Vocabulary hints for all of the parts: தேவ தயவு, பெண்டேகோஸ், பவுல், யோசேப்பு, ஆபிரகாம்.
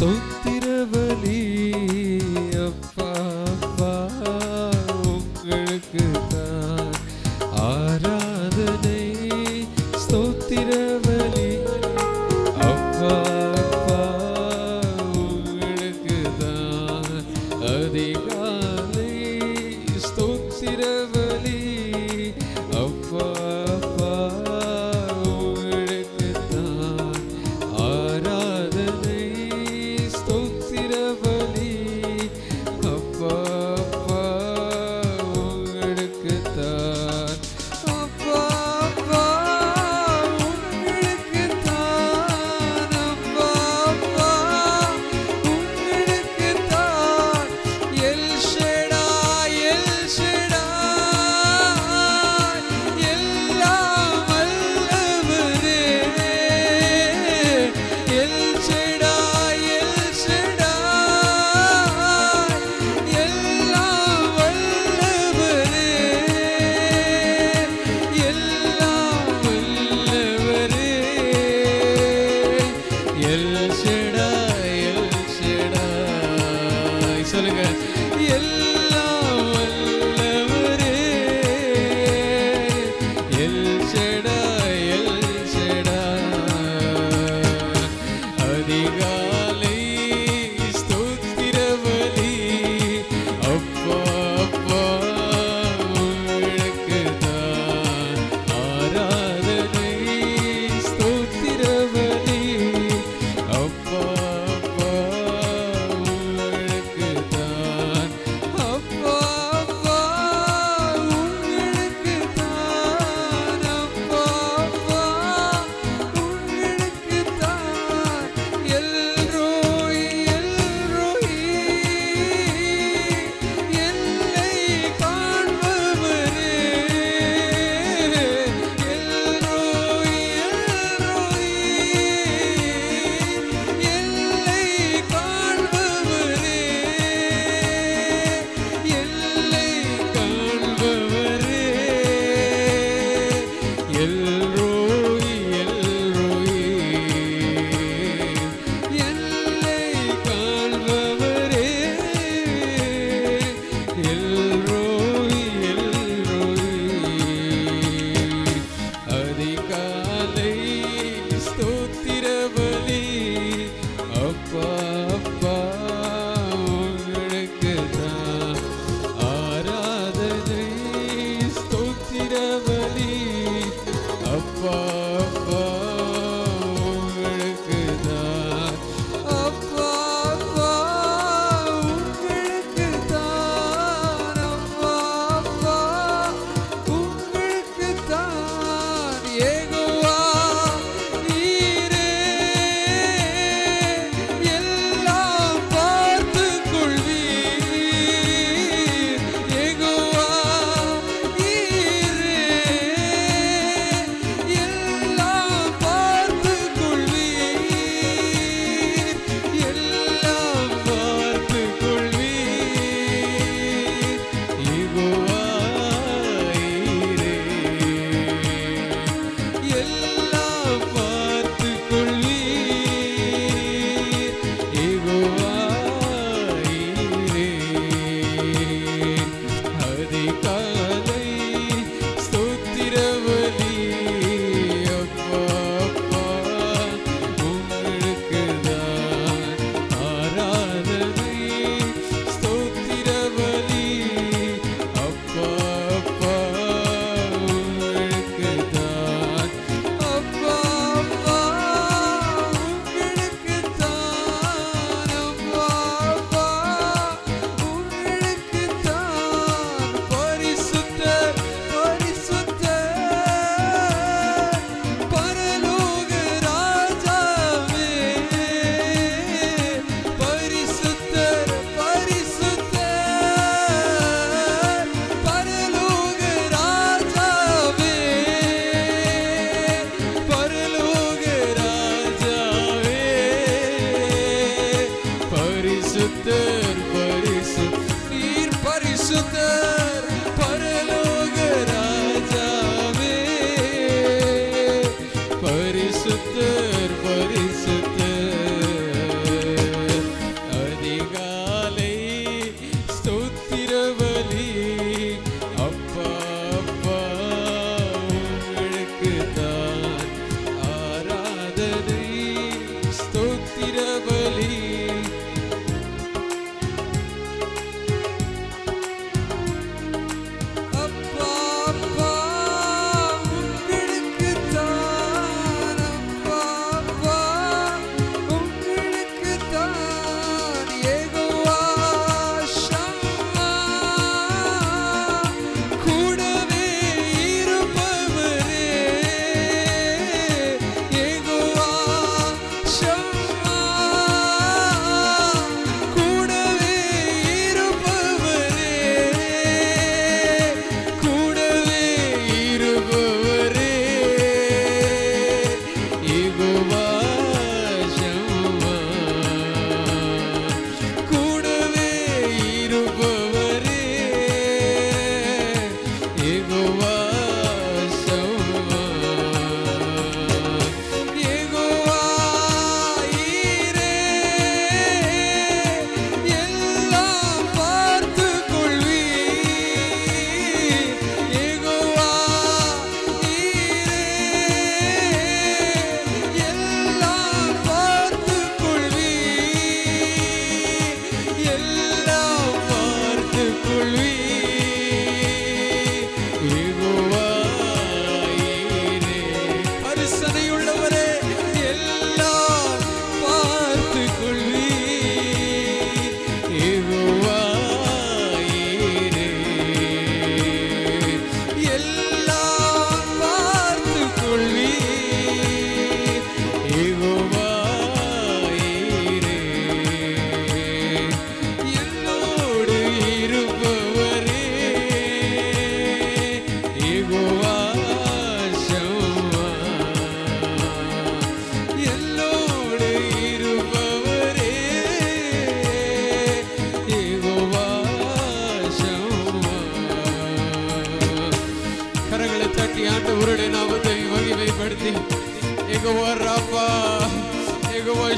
ஸ்தோத்திரபலி அப்பா அப்பா உங்களுக்கு தான் ஆராதனை ஸ்தோத்திரபலி அப்பா அப்பா உங்களுக்கு தான் அதிகாலை ஸ்தோத்திரபலி அப்பா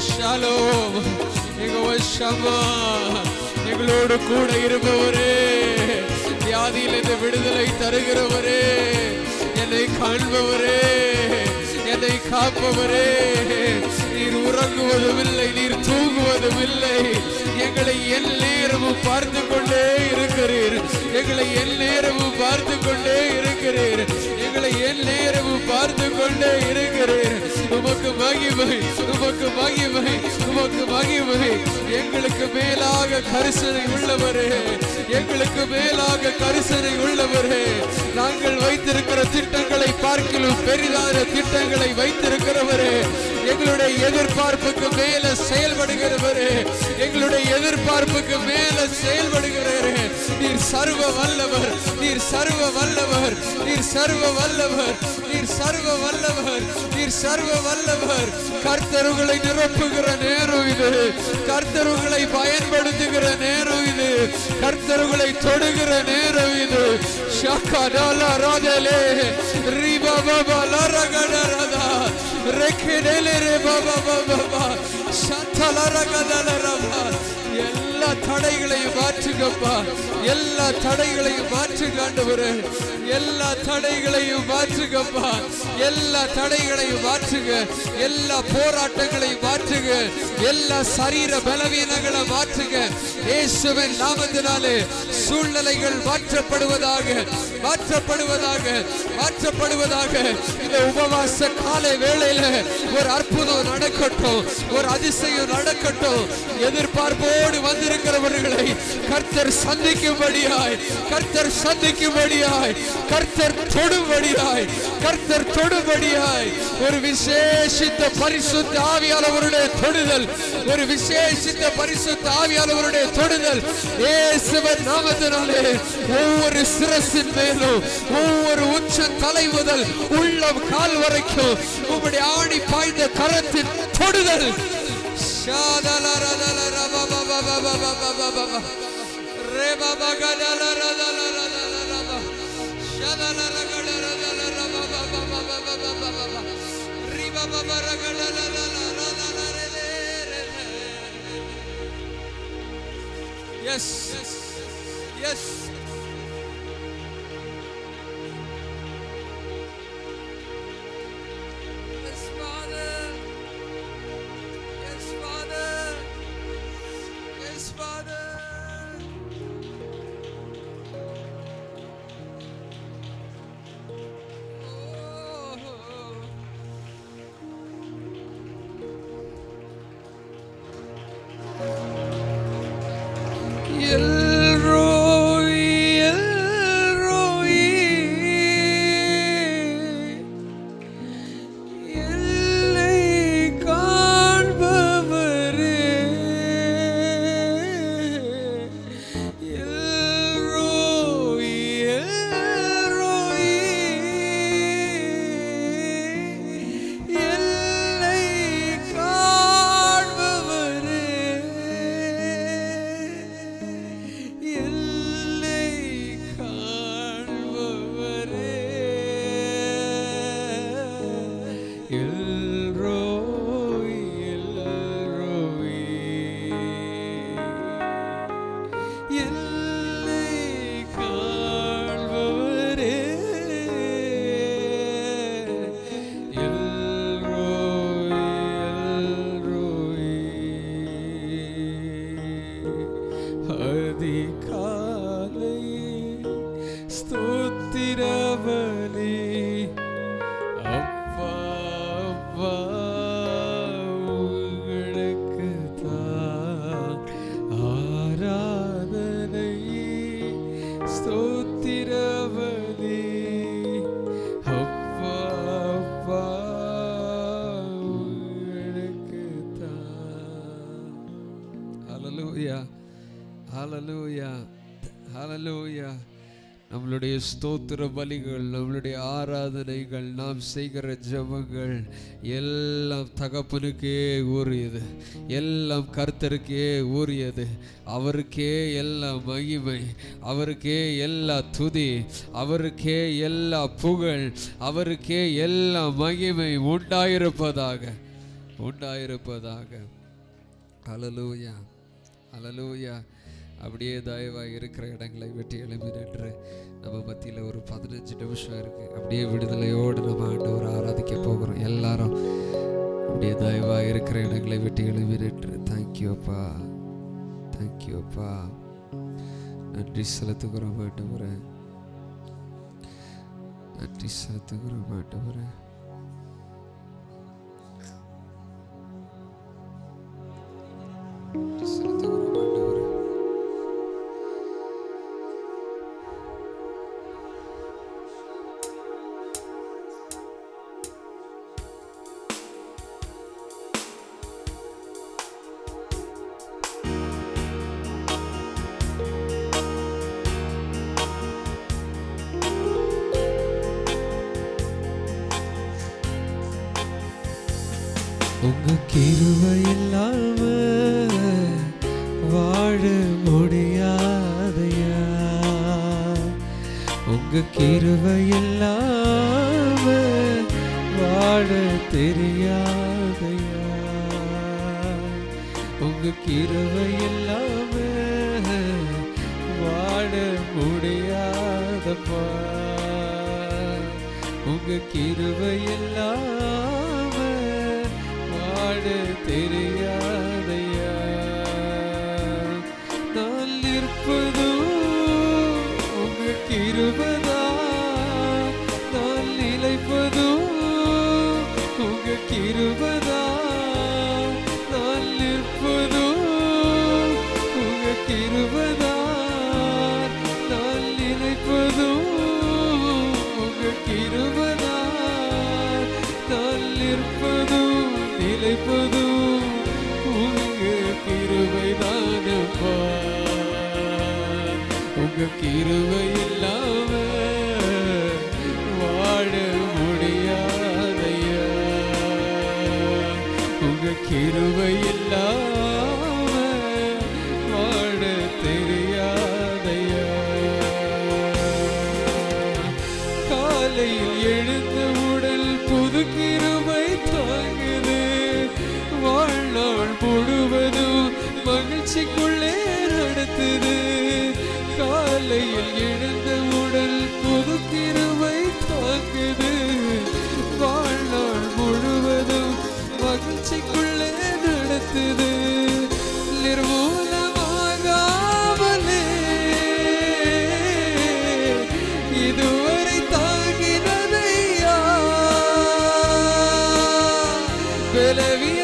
Shalom, Egoa Shama, Eglodu Kuda Irubore, Yadi let the Vidalai Tarigore, and they can't bore, and they can't bore, Iruraku the Villay, Irtugu the Villay, Yegla Yenler of Parthakode, Irkarir, Yegla Yenler of Parthakode, Irkarir, Yegla Yenler of Parthakode, Irkarir. வல்லவர் கர்த்தருகளை நிரப்புகிற நேரம் இது கர்த்தருகளை பயன்படுத்துகிற நேரம் இது கர்த்தருகளை தொடுகிற நேரம் இது ஷகடலா ராதலே ரிபபபலா ரகடரதா ரெகடலே ரிபபபபபா சதலா ரகடலா ரபா எல்லா தடைகளையும் மாற்றுங்கப்பா எல்லா தடைகளையும் மாற்றுகாண்டவரே எல்லா தடைகளையும் மாற்றுங்கப்பா எல்லா தடைகளையும் மாற்றுங்க எல்லா போராட்டங்களையும் மாற்றுங்க எல்லா சரீர பலவீனங்களை மாற்றுங்க இயேசுவின் நாமத்தினாலே சூழ்நிலைகள் மாற்றப்படுவதாக இந்த உபவாச காலை வேளையில ஒரு அற்புதம் நடக்கட்டும் ஒரு அதிசயம் நடக்கட்டும் எதிர்பார்ப்போடு வந்திருக்கிறவர்களை கர்த்தர் சந்திக்கும்படியாய் கர்த்தர் சந்திக்கும்படியாய் கர்த்தர் தொடும்படியாய் கர்த்தர் தொடும்படியாய் ஒரு விசேஷித்த பரிசுத்த ஆவியானவருடைய தொடுதல் ஒரு விசேஷித்த பரிசுத்த ஆவியானவருடைய தொடுதல் இயேசுவின் நாமத்தினாலே ஒவ்வொரு சிரசின் மேலும் ஒவ்வொரு உச்ச தலை முதல் உள்ளம் கால் வரைக்கும் உம்முடைய ஆணி பாய்ந்த கரத்தின் தொடுதல் Yes. Hallelujah. Hallelujah. Hallelujah. நம்மளுடைய ஸ்தோத்திர பலிகள், நம்மளுடைய ஆராதனைகள், நாம் செய்கிற ஜெபங்கள் எல்லாம் தகப்பனுக்கே உரியது, எல்லாம் கர்த்தருக்கே உரியது. அவருக்கே எல்லா மகிமை, அவருக்கே எல்லா துதி, அவருக்கே எல்லா புகழ், அவருக்கே எல்லா மகிமை உண்டாயிருப்பதாக உண்டாயிருப்பதாக. ஹல்லேலூயா, ஹல்லேலூயா. அப்படியே தயவாக இருக்கிற இடங்களை வெட்டி எழுப்பினன்று நம்ம மத்தியில் ஒரு 15 நிமிஷம் இருக்குது. அப்படியே விடுதலையோடு நம்ம ஆண்டவரை ஆராதிக்க போகிறோம். எல்லாரும் அப்படியே தயவாக இருக்கிற இடங்களை வெட்டி எழுப்பினன்று. தேங்க்யூப்பா, தேங்க்யூப்பா, நன்றி செலுத்துகிறோம் ஆண்டவரே, நன்றி செலுத்துகிறோம் ஆண்டவரே. உங்க கிருபை இல்லாம வாழ முடியாதையா, உங்க கிருபை இல்லாம வாழ தெரியாதையா, உங்க கிருபை இல்லாம வாழ முடியாதப்பா, உங்க கிருபை இல்லாம தெரியாதையா. நான் நிற்பதும் உங்க கிருபைதா, நான் நிலைப்பதும் உங்க கிருபைதா, நான் நிற்பதும் உங்க கிருபைதா, நான் நிலைப்பதும் உங்க கிருபைதா, நான் நிற்பதும் நிலைப்பது உங்க கிருபை தானப்பா. உங்க கிருபை இல்லாம வாழ முடியாதையா, உங்க கிருபை இல்லாம வாழ தெரியாதையா. காலையில் எழுந்த உடல் புது கிருபை தாங்குது, வாழ்நாள் முழுவதும் மகிழ்ச்சிக்குள்ளே நடத்துது. காலையில் எழுந்த உடல் புது கிருபை தாக்குது, வாழ்நாள் முழுவதும் மகிழ்ச்சிக்குள்ளே நடத்துது. நிர்மூலமாகாமலே இதுவரை தாங்கினதையா, விளைவின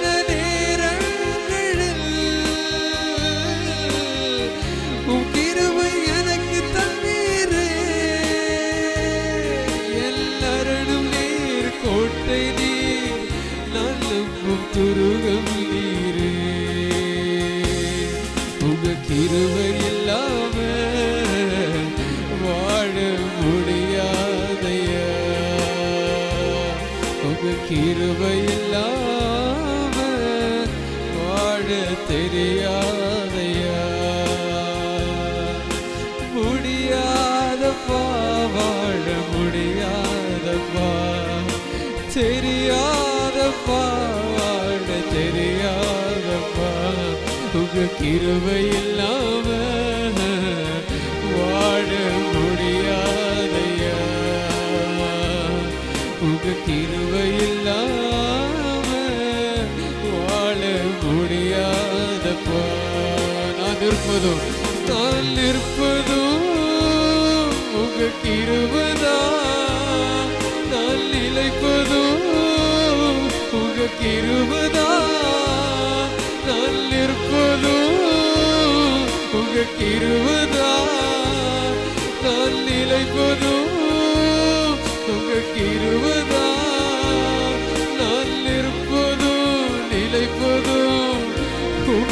துருகம் நீரே. உங்க கிருபை இல்லாம வாழ முடியாதையா, உங்க கிருபை இல்லாம வாழ தெரியாதையா. முடியாதப்பா, வாழ முடியாதப்பா, தெரியாதப்பா, தெரியாதப்பா, உங்க கிருபை இல்லாம வாழ முடியாதையா, உங்க கிருபை இல்லாம வாழ முடியாதப்பா. நான் இருப்பதும் நான் இருப்பதும் உங்க கிருபைதா, நான் நிலைப்பதும் உங்க கிருபைதா, நான் நிற்பதும் உங்க கிருபைதா, நான் நிலைப்பதும் உங்க கிருபைதா, நான் நிற்பதும் நிலைப்பதும் உங்க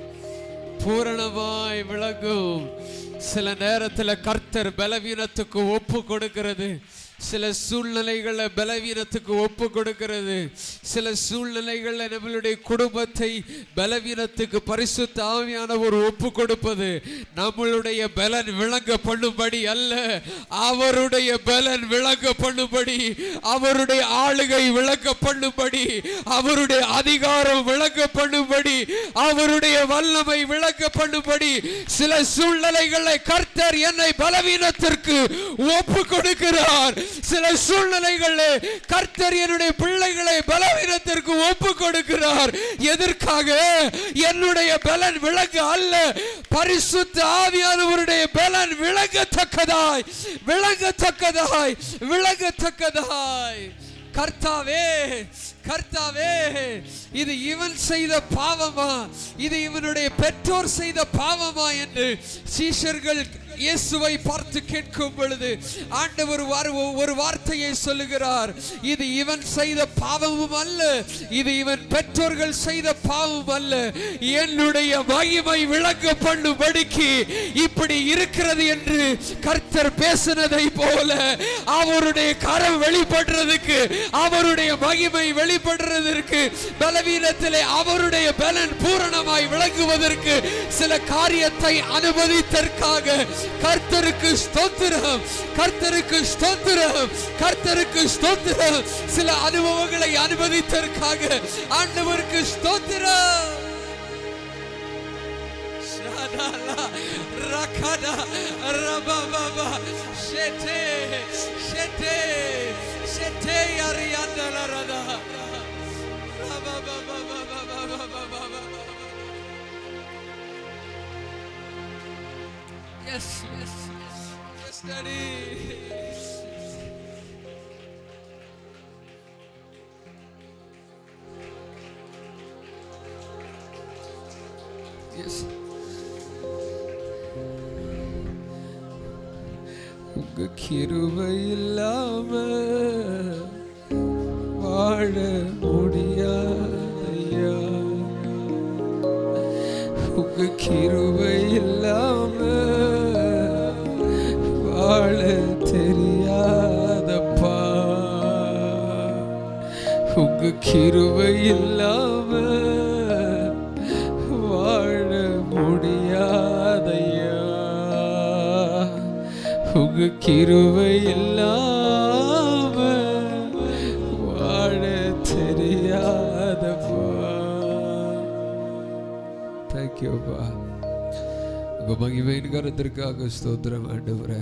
பூரணமாய் விளங்கும். சில நேரத்தில் கர்த்தர் பலவீனத்துக்கு ஒப்பு கொடுக்கிறது, சில சூழ்நிலைகளை பலவீனத்துக்கு ஒப்பு கொடுக்கிறது, சில சூழ்நிலைகளை நம்மளுடைய குடும்பத்தை பலவீனத்துக்கு பரிசுத்த ஆவியானவர் ஒப்பு கொடுப்பது நம்மளுடைய பலன் விளங்க பண்ணும்படி அல்ல, அவருடைய பலன் விளங்க பண்ணும்படி, அவருடைய ஆளுகை விளங்க பண்ணும்படி, அவருடைய அதிகாரம் விளங்க பண்ணும்படி, அவருடைய வல்லமை விளங்க பண்ணும்படி. சில சூழ்நிலைகளை கர்த்தர் என்னை பலவீனத்திற்கு ஒப்பு கொடுக்கிறார். சில சூழ்நிலைகளிலே கர்த்தர் என்னுடைய பிள்ளைகளை பலவீனத்திற்கு ஒப்பு கொடுக்கிறார். எதற்காக? என்னுடைய பலன் விளங்க அல்ல, பரிசுத்த ஆவியானவருடைய பலன் விளங்கத்தக்கதாய் விளங்கத்தக்கதாய் விளங்கத்தக்கதாய். கர்த்தாவே கர்த்தாவே, இது இவன் செய்த பாவமா, இது இவனுடைய பெற்றோர் செய்த பாவமா என்று சீஷர்கள் இயேசுவை பார்த்து கேட்கும் பொழுது ஆண்டவர் ஒரு வார்த்தையை சொல்லுகிறார். இது இவன் செய்த பாவமும் அல்ல, இது இவன் பெற்றோர்கள் செய்த பாவமும் அல்ல, என்னுடைய மகிமை விளங்க பண்ணும்படிக்கு இப்படி இருக்கிறது என்று கர்த்தர் பேசினதை போல அவருடைய கரம் வெளிப்படுறதுக்கு, அவருடைய மகிமை வெளிப்படுறதற்கு, பலவீனத்திலே அவருடைய பலன் பூரணமாய் விளங்குவதற்கு சில காரியத்தை அனுமதித்தற்காக கர்த்தருக்கு ஸ்தோத்திரம், கர்த்தருக்கு ஸ்தோத்திரம், கர்த்தருக்கு ஸ்தோத்திரம். சில அனுபவங்களை அனுமதித்தற்காக ஆண்டவருக்கு ஸ்தோத்திரம். Yes, yes, yes, yes, Daddy. உங்க கிருபை இல்லாம வாழ முடியாதையா, உங்க கிருபை இல்லாம வாழ தெரியாதப்பா, உங்க கிருபை இல்லாம வாழ முடியாதையா, உங்க கிருபை இல்லாம வாழ தெரியாதப்பா. தேங்க்யூப்பா. உங்க மகிமையின் கரத்திற்காக ஸ்தோத்திரம் ஆண்டவரே.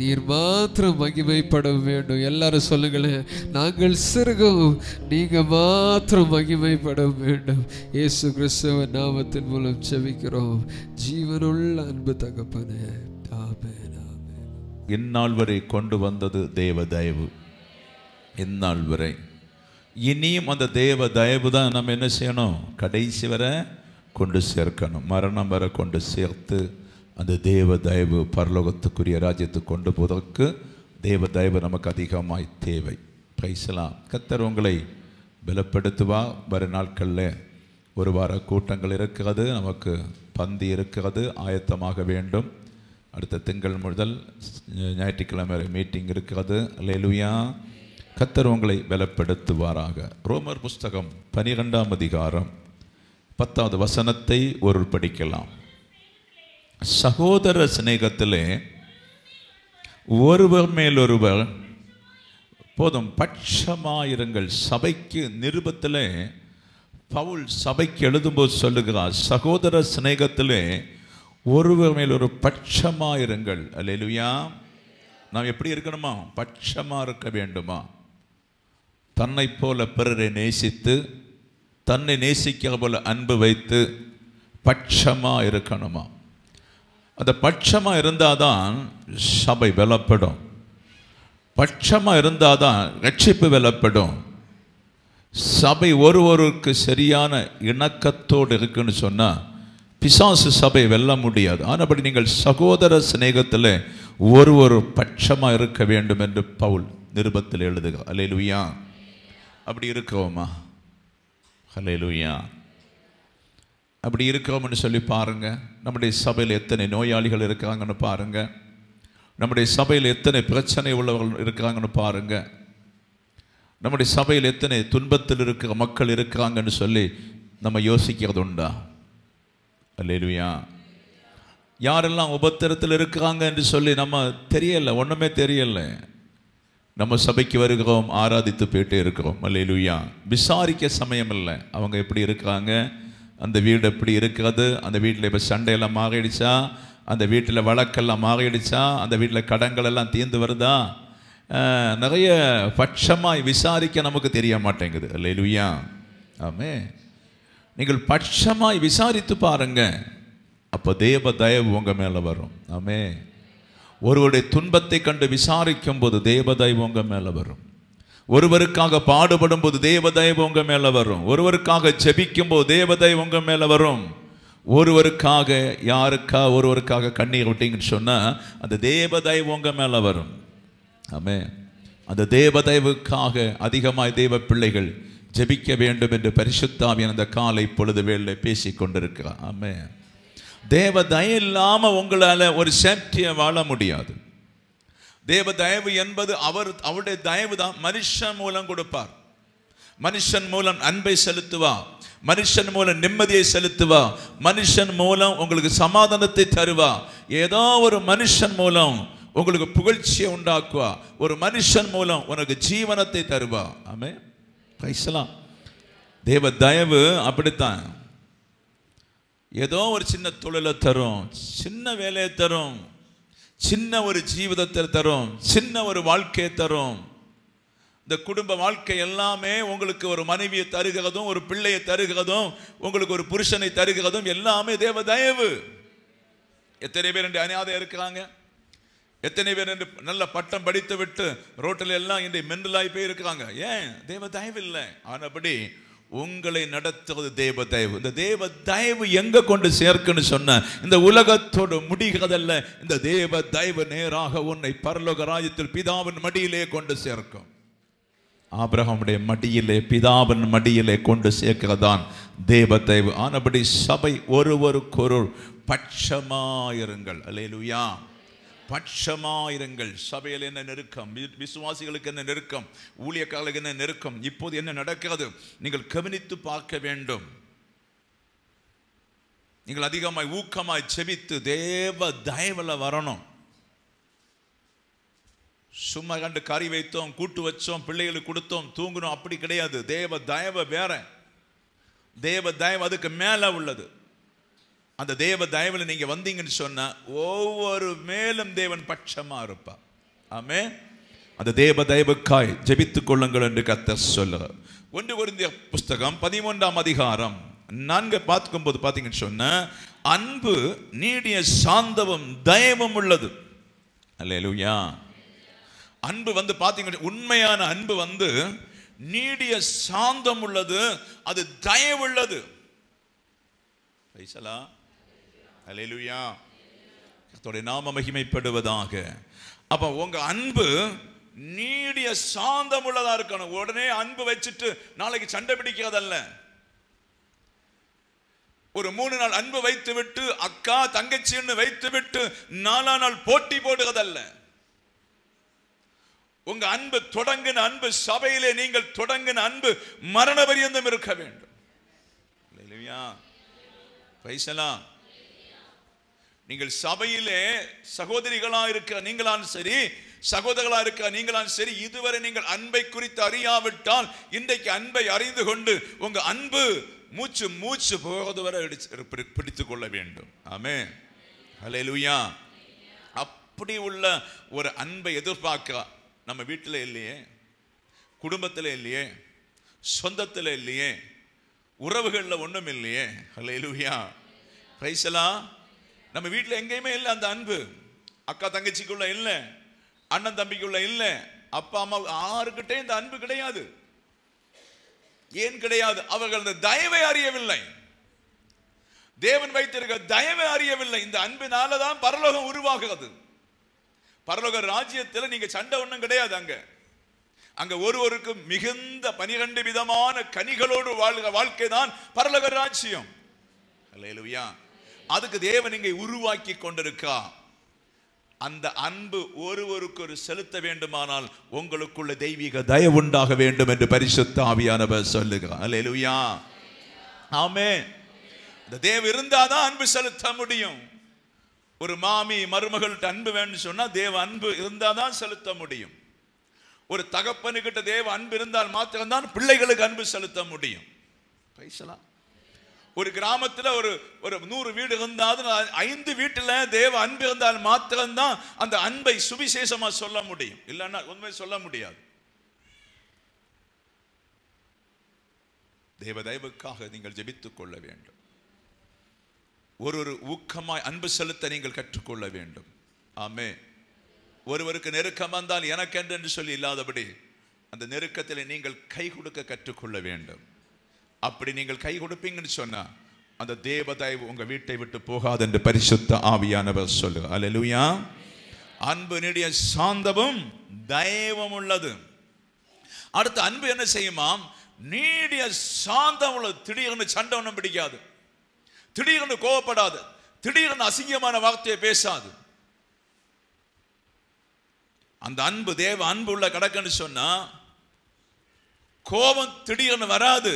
நீர் மாத்திரம் மகிமைப்பட வேண்டும். எல்லாரும் சொல்லுங்களேன், நாங்கள் சிறுகவும் நீங்க மாத்திரம் மகிமைப்பட வேண்டும். இயேசு கிறிஸ்துவின் நாமத்தின் மூலம் செபிக்கிறோம் ஜீவனுள்ள அன்பு தகப்பனே, ஆமென். இந்நாள் வரை கொண்டு வந்தது தேவ தயவு. இந்நாள் வரை இனியும் அந்த தேவ தயவு தான் நம்ம என்ன செய்யணும், கடைசி வரை கொண்டு சேர்க்கணும். மரணம் வரை கொண்டு சேர்த்து அந்த தேவ தயவு பரலோகத்துக்குரிய ராஜ்யத்துக்கு கொண்டு போவதற்கு தேவ தயவு நமக்கு அதிகமாய் தேவை. பேசலாம். கர்த்தர் உங்களை பலப்படுத்துவா. வர நாட்களில் ஒரு வார கூட்டங்கள் இருக்கிறது, நமக்கு பந்தி இருக்கிறது, ஆயத்தமாக வேண்டும். அடுத்த திங்கள் முதல் ஞாயிற்றுக்கிழமை மீட்டிங் இருக்கிறது. அல்லேலூயா. கர்த்தர் உங்களை பலப்படுத்துவாராக. ரோமர் புஸ்தகம் 12ஆம் அதிகாரம் 10வது வசனத்தை ஒரு படிக்கலாம். சகோதர சிநேகத்திலே ஒருவர் மேலொருவர் போதும் பட்சமாயிருங்கள். சபைக்கு நிருபத்திலே பவுல் சபைக்கு எழுதும்போது சொல்லுகிறார், சகோதர சிநேகத்திலே ஒருவர் மேலொரு பட்சமாயிருங்கள். அல்லேலூயா. நாம் எப்படி இருக்கணுமா? பட்சமாக இருக்க வேண்டுமா? தன்னை போல பிறரை நேசித்து, தன்னை நேசிக்கிற போல அன்பு வைத்து பட்சமாக இருக்கணுமா? அந்த பட்சமாக இருந்தால் தான் சபை வெலப்படும். பட்சமாக இருந்தால் தான் ரட்சிப்பு வெலப்படும். சபை ஒருவருக்கு சரியான இணக்கத்தோடு இருக்குன்னு சொன்னால் பிசாசு சபை வெல்ல முடியாது. ஆனபடி நீங்கள் சகோதர சிநேகத்தில் ஒரு பட்சமாக இருக்க வேண்டும் என்று பவுல் நிருபத்தில் எழுதுக. அல்லேலூயா. அப்படி இருக்கோமா? அல்லேலூயா. அப்படி இருக்கோம்னு சொல்லி பாருங்கள். நம்முடைய சபையில் எத்தனை நோயாளிகள் இருக்கிறாங்கன்னு பாருங்கள். நம்முடைய சபையில் எத்தனை பிரச்சனை உள்ளவர்கள் இருக்கிறாங்கன்னு பாருங்கள். நம்முடைய சபையில் எத்தனை துன்பத்தில் இருக்கிற மக்கள் இருக்கிறாங்கன்னு சொல்லி நம்ம யோசிக்கிறது உண்டா? அல்லேலூயா. யாரெல்லாம் உபத்திரத்தில் இருக்கிறாங்க என்று சொல்லி நம்ம தெரியலை, ஒன்றுமே தெரியலை. நம்ம சபைக்கு வருகிறோம், ஆராதித்து போயிட்டே இருக்கிறோம். அல்லேலூயா. விசாரிக்க சமயம் இல்லை. அவங்க எப்படி இருக்கிறாங்க, அந்த வீடு எப்படி இருக்கிறது, அந்த வீட்டில் இப்போ சண்டையெல்லாம் மாறிடுச்சா, அந்த வீட்டில் வழக்கெல்லாம் மாறிடுச்சா, அந்த வீட்டில் கடன்கள் எல்லாம் தீர்ந்து வருதா, நிறைய பட்சமாய் விசாரிக்க நமக்கு தெரிய மாட்டேங்குது. அல்லேலூயா. ஆமே. நீங்கள் பட்சமாய் விசாரித்து பாருங்கள், அப்போ தேவ தயவு உங்கள் மேலே வரும். ஆமே. ஒருவருடைய துன்பத்தை கண்டு விசாரிக்கும் போது தேவ தயவு உங்கள் மேலே வரும். ஒருவருக்காக பாடுபடும் போது தேவ தயவு உங்கள் மேலே வரும். ஒருவருக்காக ஜெபிக்கும் போது தேவ தயவு உங்கள் மேலே வரும். ஒருவருக்காக ஒருவருக்காக கண்ணீர் விட்டீங்கன்னு சொன்னால் அந்த தேவ தயவு உங்கள் மேலே வரும். ஆமே. அந்த தேவ தயவுக்காக அதிகமாய் தேவ பிள்ளைகள் ஜெபிக்க வேண்டும் என்று பரிசுத்த ஆவியானவர் அந்த காலை பொழுது வேளை பேசி கொண்டிருக்கிறார். ஆமே. தேவ தயவு இல்லாமல் உங்களால் ஒரு சேஃப்டியை வாழ முடியாது. தேவ தயவு என்பது அவருடைய தயவு தான். மனுஷன் மூலம் கொடுப்பார், மனுஷன் மூலம் அன்பை செலுத்துவா, மனுஷன் மூலம் நிம்மதியை செலுத்துவா, மனுஷன் மூலம் உங்களுக்கு சமாதானத்தை தருவா, ஏதோ ஒரு மனுஷன் மூலம் உங்களுக்கு புகழ்ச்சியை உண்டாக்குவா, ஒரு மனுஷன் மூலம் உனக்கு ஜீவனத்தை தருவா. ஆமே. கைசலாம். தேவ தயவு அப்படித்தான். ஏதோ ஒரு சின்ன தொழிலை தரும், சின்ன வேலையை தரும், சின்ன ஒரு ஜீவிதத்தை தரும், சின்ன ஒரு வாழ்க்கையை தரும். இந்த குடும்ப வாழ்க்கை எல்லாமே உங்களுக்கு ஒரு மனைவியை தருகிறதும் ஒரு பிள்ளையை தருகிறதும் உங்களுக்கு ஒரு புருஷனை தருகிறதும் எல்லாமே தேவ தயவு. எத்தனை பேர் இன்று அனாதையா இருக்கிறாங்க? எத்தனை பேர் இன்று நல்ல பட்டம் படித்து விட்டு ரோட்டில் எல்லாம் இன்றைய மெண்டலாய் போய் இருக்கிறாங்க? ஏன்? தேவ தயவு இல்லை. ஆனபடி உங்களை நடத்துவது தேவ தயவு. இந்த தேவ தயவு எங்க கொண்டு சேர்க்குன்னு சொன்ன இந்த உலகத்தோடு முடிகிறதல்ல. இந்த தேவ தயவு நேராக உன்னை பரலோக ராஜ்யத்தில் பிதாவின் மடியிலே கொண்டு சேர்க்கும். ஆபிரகாமுடைய மடியிலே, பிதாவின் மடியிலே கொண்டு சேர்க்கிறதான் தேவ தயவு. ஆனபடி சபை ஒருவருக்கொரு பட்சமாயிருங்கள். அல்லேலூயா. பட்சமாயிருங்கள். சபையில் என்ன நெருக்கம், விசுவாசிகளுக்கு என்ன நெருக்கம், ஊழியக்காரர்களுக்கு என்ன நெருக்கம், இப்போது என்ன நடக்கிறது நீங்கள் கவனித்து பார்க்க வேண்டும். நீங்கள் அதிகமாய் ஊக்கமாய் செபித்து தேவ தயவில் வரணும். சும்மா கண்டு கறி வைத்தோம், கூட்டு வச்சோம், பிள்ளைகளுக்கு கொடுத்தோம், தூங்கணும், அப்படி கிடையாது. தேவ தயவு வேற. தேவ தயவு அதுக்கு மேலே உள்ளது. அந்த தேவ தயவில் நீங்கள் வந்தீங்கன்னு சொன்னால் ஒவ்வொரு மேலும் தேவன் பட்சமாக இருப்பா. ஆமே. அந்த தேவ தயவுக்காய் ஜெபித்துக் கொள்ளுங்கள் என்று கர்த்தர் சொல்லுகிறார். 1 கொரிந்தியர் புஸ்தகம் 11ஆம் அதிகாரம் 4 பார்க்கும்போது பார்த்தீங்கன்னு சொன்னால் அன்பு நீடிய சாந்தமும் தயவும் உள்ளது. அல்லேலூயா. அன்பு வந்து பார்த்தீங்கன்னா உண்மையான அன்பு வந்து நீடிய சாந்தம் உள்ளது, அது தயவுள்ளது. அல்லேலூயா. கர்த்தருடைய நாம மகிமைப்படுவதாக. அப்ப உங்க அன்பு நீடிய சாந்தம் உள்ளதா இருக்கணும். உடனே அன்பு வச்சுட்டு நாளைக்கு சண்டை பிடிக்கிறதல்ல. ஒரு 3 நாள் அன்பு வைத்து விட்டு அக்கா தங்கச்சின்னு வைத்து விட்டு 4ஆம் நாள் போட்டி போடுகிறதல்ல. உங்க அன்பு தொடங்கின அன்பு, சபையிலே நீங்கள் தொடங்கின அன்பு மரண பரியந்தம் இருக்க வேண்டும். அல்லேலூயா. பைசலாம். நீங்கள் சபையிலே சகோதரிகளாக இருக்க நீங்களான் சரி, சகோதரர்களாக இருக்க நீங்களான் சரி, இதுவரை நீங்கள் அன்பை குறித்து அறியாவிட்டால் இன்றைக்கு அன்பை அறிந்து கொண்டு உங்க அன்பு மூச்சு மூச்சு போவதுவரை பிடித்து கொள்ள வேண்டும். ஆமே. அல்லேலூயா. அப்படி உள்ள ஒரு அன்பை எதிர்பார்க்க நம்ம வீட்டில் இல்லையே, குடும்பத்தில் இல்லையே, சொந்தத்தில் இல்லையே, உறவுகளில் ஒன்றும் இல்லையே. அல்லேலூயா. பிரைஸ்லாம். நம்ம வீட்டில் எங்கேயுமே இல்லை அந்த அன்பு. அக்கா தங்கச்சிக்குள்ள இல்லை, அண்ணன் தம்பிக்குள்ள இல்லை, அப்பா அம்மா யாருக்கிட்டே இந்த அன்பு கிடையாது. ஏன் கிடையாது? அவர்கள் இந்த தயவை அறியவில்லை. தேவன் வைத்திருக்க தயவை அறியவில்லை. இந்த அன்பினால தான் பரலோகம் உருவாகிறது. பரலோக ராஜ்யத்தில் நீங்க சண்டை ஒன்றும் கிடையாது. அங்க அங்க ஒருவருக்கு மிகுந்த 12 விதமான கனிகளோடு வாழ்கிற வாழ்க்கை தான் பரலோக ராஜ்யம். அல்லேலூயா. அதுக்கு தேவன் இங்கே உருவாக்கி கொண்டிருக்கா. அந்த அன்பு ஒருவருக்கு ஒரு செலுத்த வேண்டுமானால் உங்களுக்குள்ள தெய்வீக தயவு உண்டாக வேண்டும் என்று பரிசுத்த ஆவியானவர் சொல்லுகிறார். அல்லேலூயா. ஆமே. இந்த தேவ இருந்தாதான் அன்பு செலுத்த முடியும். ஒரு மாமி மருமகள்கிட்ட அன்பு வேணும்னு சொன்னா தேவ அன்பு இருந்தாதான் செலுத்த முடியும். ஒரு தகப்பனுக்கிட்ட தேவ அன்பு இருந்தால் மாத்திரம்தான் பிள்ளைகளுக்கு அன்பு செலுத்த முடியும். பேசலாம். ஒரு கிராமத்தில் ஒரு 100 வீடு இருந்தாலும் 5 வீட்டில் தேவ அன்பு இருந்தால் மாத்திரம்தான் அந்த அன்பை சுவிசேஷமா சொல்ல முடியும். இல்லைன்னா உண்மை சொல்ல முடியாது. தேவ தயவுக்காக நீங்கள் ஜெபித்துக் கொள்ள வேண்டும். ஒரு ஊக்கமாய் அன்பு செலுத்த நீங்கள் கற்றுக்கொள்ள வேண்டும். ஆமே. ஒருவருக்கு நெருக்கம் வந்தால் எனக்கென்று சொல்லி இல்லாதபடி அந்த நெருக்கத்தில் நீங்கள் கை கொடுக்க கற்றுக்கொள்ள வேண்டும். அப்படி நீங்கள் கை கொடுப்பீங்கன்னு சொன்னால் அந்த தேவ தயவு உங்கள் வீட்டை விட்டு போகாது என்று பரிசுத்த ஆவியானவர் சொல்லுவார். அல்லேலூயா. அன்பு நீடிய சாந்தமும் தயவும் உள்ளது. அடுத்து அன்பு என்ன செய்யுமாம்? நீடிய சாந்தம் உள்ளது. திடீர்னு சண்டை ஒன்றும் பிடிக்காது, திடீர்னு கோவப்படாது, திடீர்னு அசிங்கமான வார்த்தையை பேசாது. அந்த அன்பு தேவ அன்பு உள்ள கடக்கன்னு சொன்னா கோபம் திடீர்னு வராது,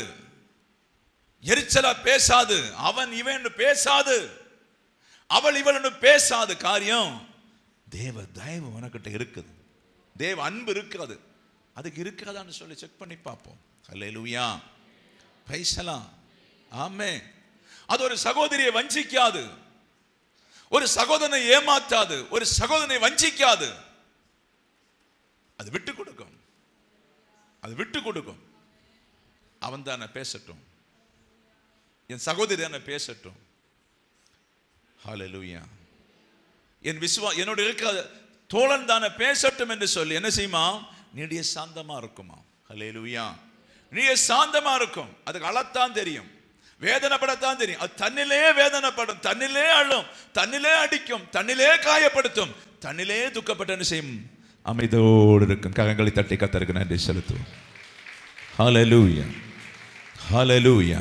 எரிச்சலா பேசாது, அவன் இவன் பேசாது, அவள் இவள் பேசாது. காரியம் தேவ தயவு உனக்கிட்ட இருக்குது, தேவ அன்பு இருக்கிறது. அதுக்கு இருக்கிறதான்னு சொல்லி செக் பண்ணி பார்ப்போம். அல்லேலூயா. பேசலாம். ஆமே. அது ஒரு சகோதரியை வஞ்சிக்காது, ஒரு சகோதரனை ஏமாற்றாது, ஒரு சகோதரனை வஞ்சிக்காது. அது விட்டு கொடுக்கும். அது விட்டு கொடுக்கும். அவன் தானே பேசட்டும், என் சகோதரி தானே பேசட்டும். ஹல்லேலூயா. என் என்னோட இருக்கிற தோழன் தானே பேசட்டும் என்று சொல்லி என்ன செய்யுமா? நீடிய சாந்தமா இருக்குமா? ஹல்லேலூயா. நீடிய சாந்தமா இருக்கும். அதுக்கு அளத்தான் தெரியும், வேதனைப்படத்தான் தெரியும். அது தன்னிலே வேதனைப்படும், தன்னிலே அழும், தன்னிலே அடிக்கும், தன்னிலே காயப்படுத்தும், தன்னிலே துக்கப்பட்ட செய்யும். அமைதோடு இருக்கும். கரங்களை தட்டி கத்தருக்கு நன்றி செலுத்துவோம். ஹல்லேலூயா, ஹல்லேலூயா,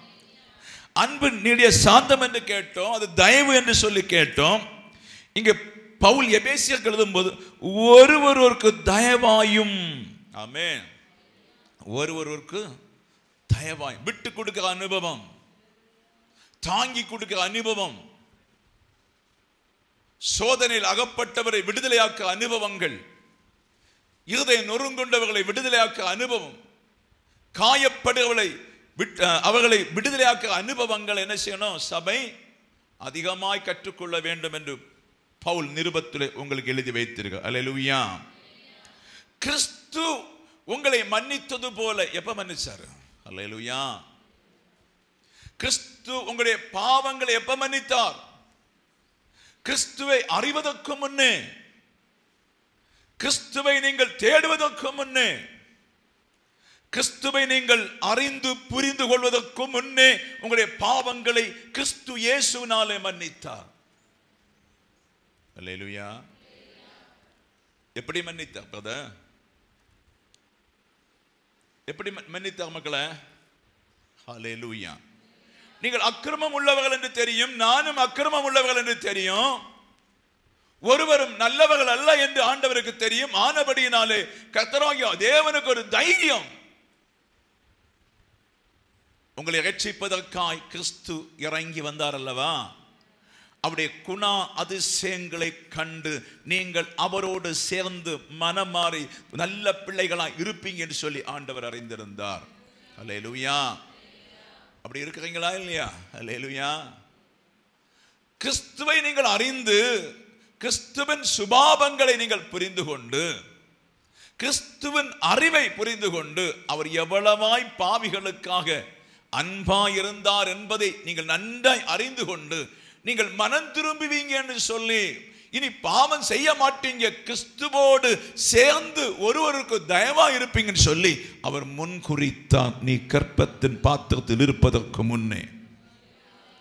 அன்பு நீடிய சாந்தம் என்று கேட்டோம், அது தயவு என்று சொல்லி கேட்டோம். இங்கே பவுல் எபேசியர் எழுதும் போது ஒருவருக்கு தயவாயும், ஆமென், ஒருவருக்கு தயவாயும், விட்டு கொடுக்கிற அனுபவம், தாங்கி கொடுக்கிற அனுபவம், சோதனையில் அகப்பட்டவரை விடுதலையாக்க அனுபவங்கள், இருதய நொறுங்கொண்டவர்களை விடுதலையாக்க அனுபவம், காயப்படுவர்களை அவர்களை விடுதலையாக்க அனுபவங்கள் என்ன செய்யணும்? சபை அதிகமாய் கற்றுக்கொள்ள வேண்டும் என்று பவுல் நிருபத்திலே உங்களுக்கு எழுதி வைத்திருக்க. அல்லேலூயா. கிறிஸ்து உங்களை மன்னித்தது போல எப்ப மன்னிச்சாரு? அல்லேலூயா. கிறிஸ்து உங்களுடைய பாவங்களை எப்ப மன்னித்தார்? கிறிஸ்துவை அறிவதற்கு முன்னே, கிறிஸ்துவை நீங்கள் தேடுவதற்கு முன்னே, கிறிஸ்துவை நீங்கள் அறிந்து புரிந்து கொள்வதற்கு முன்னே உங்களுடைய பாவங்களை கிறிஸ்து இயேசுவினாலே மன்னித்தார். அல்லேலூயா. எப்படி மன்னித்தார் பிரதர்? எப்படி மன்னித்தார் மக்களே? அல்லேலூயா. நீங்கள் அக்கிரமம் உள்ளவர்கள் என்று தெரியும், நானும் அக்கிரமம் உள்ளவர்கள் என்று தெரியும், ஒருவரும் நல்லவர்கள் அல்ல என்று ஆண்டவருக்கு தெரியும். ஆனபடியினாலே கர்த்தராகிய தேவனுக்கு ஒரு தைரியம், உங்களை ரட்சிப்பதற்காய் கிறிஸ்து இறங்கி வந்தார் அல்லவா? அவருடைய குண அதிசயங்களை கண்டு நீங்கள் அவரோடு சேர்ந்து மனமாறி நல்ல பிள்ளைகளாய் இருப்பீங்க என்று சொல்லி ஆண்டவர் அறிந்திருந்தார். அல்லேலூயா. அப்படி இருக்கிறீங்களா இல்லையா? அல்லேலூயா. கிறிஸ்துவை நீங்கள் அறிந்து கிறிஸ்துவின் சுபாவங்களை நீங்கள் புரிந்து கொண்டு, கிறிஸ்துவின் அறிவை புரிந்து கொண்டு, அவர் எவ்வளவாய் பாவிகளுக்காக அன்பாயிருந்தார் என்பதை நீங்கள் நன்றாய் அறிந்து கொண்டு நீங்கள் மனம் திரும்புவீங்க என்று சொல்லி இனி பாவம் செய்ய மாட்டீங்க, கிறிஸ்துவோடு சேர்ந்து ஒருவருக்கு தயவா இருப்பீங்கன்னு சொல்லி அவர் முன்குறித்தான், நீ கற்பத்தின் பாத்திரத்தில் இருப்பதற்கு முன்னே.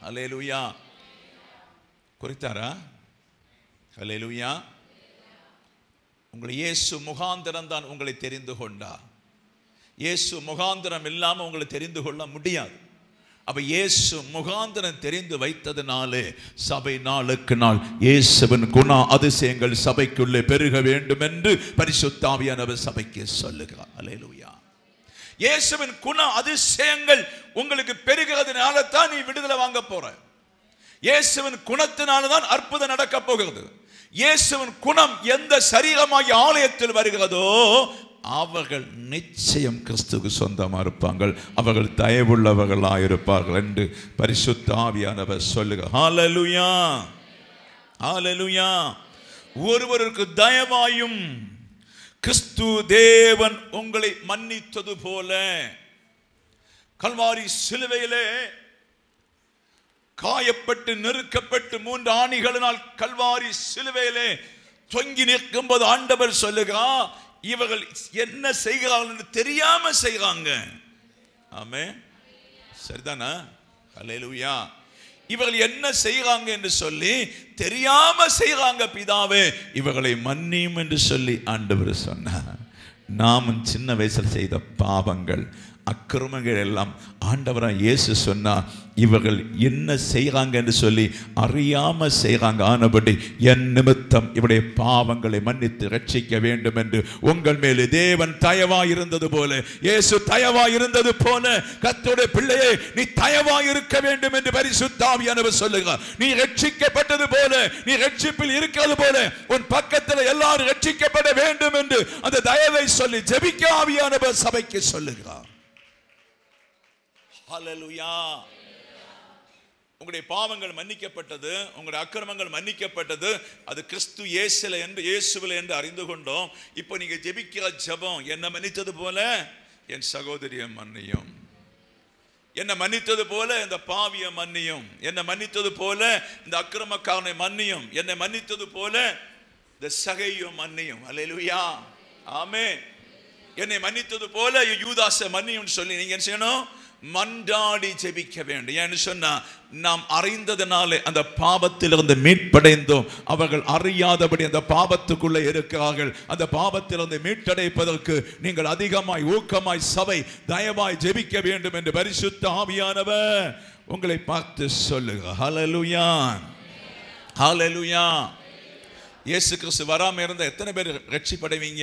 அல்லேலூயா. குறித்தாரா? அல்லேலூயா. உங்களை இயேசு முகாந்திரம் தான் உங்களை தெரிந்து கொண்டார். இயேசு முகாந்திரம் இல்லாமல் உங்களை தெரிந்து கொள்ள முடியாது. அப்போ இயேசு முகாந்திரம் தெரிந்து வைத்ததுனாலே சபை நாளுக்கு நாள் இயேசுவின் குண அதிசயங்கள் சபைக்குள்ளே பெருக வேண்டும் என்று பரிசுத்த ஆவியானவர் சபைக்கு சொல்லுகிறார். அல்லேலூயா. இயேசுவின் குண அதிசயங்கள் உங்களுக்கு பெருகிறதுனால தான் நீ விடுதலை வாங்க போற. இயேசுவின் குணத்தினால தான் அற்புதம் நடக்க போகிறது. இயேசுவின் குணம் எந்த சரீரமாகிய ஆலயத்தில் வருகிறதோ அவர்கள் நிச்சயம் கிறிஸ்துக்கு சொந்தமாக இருப்பார்கள், அவர்கள் தயவுள்ளவர்களாக இருப்பார்கள் என்று பரிசுத்த ஆவியானவர் சொல்லுகிறார். ஹல்லேலூயா, ஹல்லேலூயா. ஒருவருக்கு தயவாயும் கிறிஸ்து தேவன் உங்களை மன்னித்தது போல. கல்வாரி சிலுவையிலே காயப்பட்டு நெருக்கப்பட்டு 3 ஆணிகளினால் கல்வாரி சிலுவையிலே தொங்கி நிற்கும் போது ஆண்டவர் சொல்லுகிறார், இவர்கள் என்ன செய்கிறார்கள் என்று தெரியாம செய்கிறாங்க. ஆமென், சரிதானா? ஹல்லேலூயா. இவர்கள் என்ன செய்கிறாங்க என்று சொல்லி தெரியாம செய்கிறாங்க. பிதாவே இவர்களை மன்னியும் என்று சொல்லி ஆண்டவர் சொன்னார். நாமும் சின்ன வயசில் செய்த பாவங்கள், அக்கிரமங்கள் எல்லாம் ஆண்டவராக இயேசு சொன்னா இவர்கள் என்ன செய்றாங்க என்று சொல்லி அறியாம செய்றாங்க. ஆனபடி என் நிமித்தம் இவருடைய பாவங்களை மன்னித்து ரட்சிக்க வேண்டும் என்று உங்கள் மேலே தேவன் தயவாய் இருந்தது போல, இயேசு தயவாய் இருந்தது போல, கர்த்தருடைய பிள்ளையே நீ தயவாய் இருக்க வேண்டும் என்று பரிசுத்த ஆவியானவர் சொல்லுகிறார். நீ ரட்சிக்கப்பட்டது போல, நீ ரட்சிப்பில் இருக்கிறது போல உன் பக்கத்தில் எல்லாரும் ரட்சிக்கப்பட வேண்டும் என்று அந்த தயவை சொல்லி ஜெபிக்க ஆவியானவர் சபைக்கு சொல்லுகிறார். ஹல்லேலூயா. உங்களுடைய பாவங்கள் மன்னிக்கப்பட்டது, உங்களுடைய அக்கிரமங்கள் மன்னிக்கப்பட்டது, அது கிறிஸ்து இயேசுவில் என்று அறிந்து கொண்டோம். இப்போ நீங்கள் ஜெபிக்கிற ஜெபம், என்னை மன்னித்தது போல என் சகோதரிய மன்னியும், என்னை மன்னித்தது போல இந்த பாவிய மன்னியும், என்னை மன்னித்தது போல இந்த அக்கிரமக்காரனை மன்னியும், என்னை மன்னித்தது போல இந்த சகையும் மன்னியும். அல்லேலூயா, ஆமென். என்னை மன்னித்தது போல யூதாசை மன்னியும் சொல்லி நீங்கள் என்ன செய்யணும்? மன்றாடி ஜெபிக்க வேண்டும். ஏன்னு சொன்னா நாம் அறிந்ததனாலே அந்த பாவத்திலிருந்து மீட்படைந்தோம். அவர்கள் அறியாதபடி அந்த பாவத்துக்குள்ளே இருக்கிறார்கள். அந்த பாவத்திலிருந்து மீட்டடைப்பதற்கு நீங்கள் அதிகமாய் ஊக்கமாய் சபை தயவாய் ஜெபிக்க வேண்டும் என்று பரிசுத்த ஆவியானவர் உங்களை பார்த்து சொல்லுங்க. ஹல்லேலூயா, ஹல்லேலூயா. இயேசு கிறிஸ்து வராம இருந்தால் எத்தனை பேர் ரட்சிப்படைவீங்க?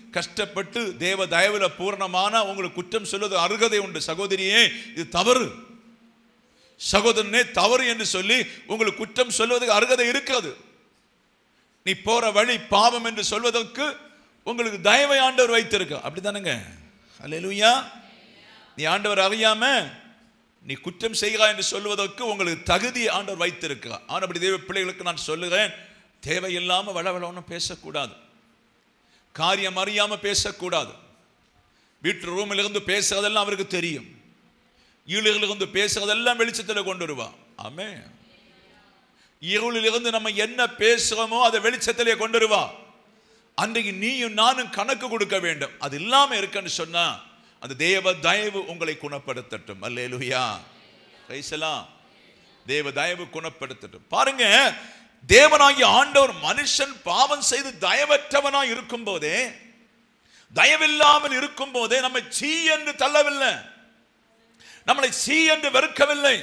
கஷ்டப்பட்டு தேவ தயவுல பூர்ணமான உங்களுக்கு குற்றம் சொல்வது அருகதை உண்டு. சகோதரியே இது தவறு, சகோதரனே தவறு என்று சொல்லி உங்களுக்கு குற்றம் சொல்வதற்கு அருகதை இருக்கிறது. நீ போற வழி பாவம் என்று சொல்வதற்கு உங்களுக்கு தயவை ஆண்டவர் வைத்திருக்க, அப்படித்தானுங்க? அல்லேலூயா. நீ ஆண்டவர் அறியாம நீ குற்றம் செய்கிறாய் என்று சொல்வதற்கு உங்களுக்கு தகுதி ஆண்டவர் வைத்திருக்க. ஆனபடி தேவ பிள்ளைகளுக்கு நான் சொல்லுகிறேன், தேவையில்லாமல் வளவளன்னு பேசக்கூடாது, காரியம் அறியாமல் பேசக்கூடாது. வீட்டு ரூமிலிருந்து பேசுகிறதெல்லாம் அவருக்கு தெரியும். இருளிலிருந்து பேசுகிறதெல்லாம் வெளிச்சத்தில் கொண்டு வருவா. ஆமே, இருளிலிருந்து நம்ம என்ன பேசுகிறோமோ அதை வெளிச்சத்திலே கொண்டு வருவா. அன்றைக்கு நீயும் நானும் கணக்கு கொடுக்க வேண்டும். அது இல்லாமல் இருக்குன்னு சொன்னால் அந்த தேவ தயவு உங்களை குணப்படுத்தட்டும். அல்லேலூயா, கைசலாம். தேவ தயவு குணப்படுத்தட்டும். பாருங்க, தேவனாகிய ஆண்டவர் மனுஷன் பாவம் செய்து தயவற்றவனாய் இருக்கும் போதே, தயவில்லாமல் இருக்கும் போதே நம்மை சீ என்று தள்ளவில்லை, நம்மளை சீ என்று வெறுக்கவில்லை.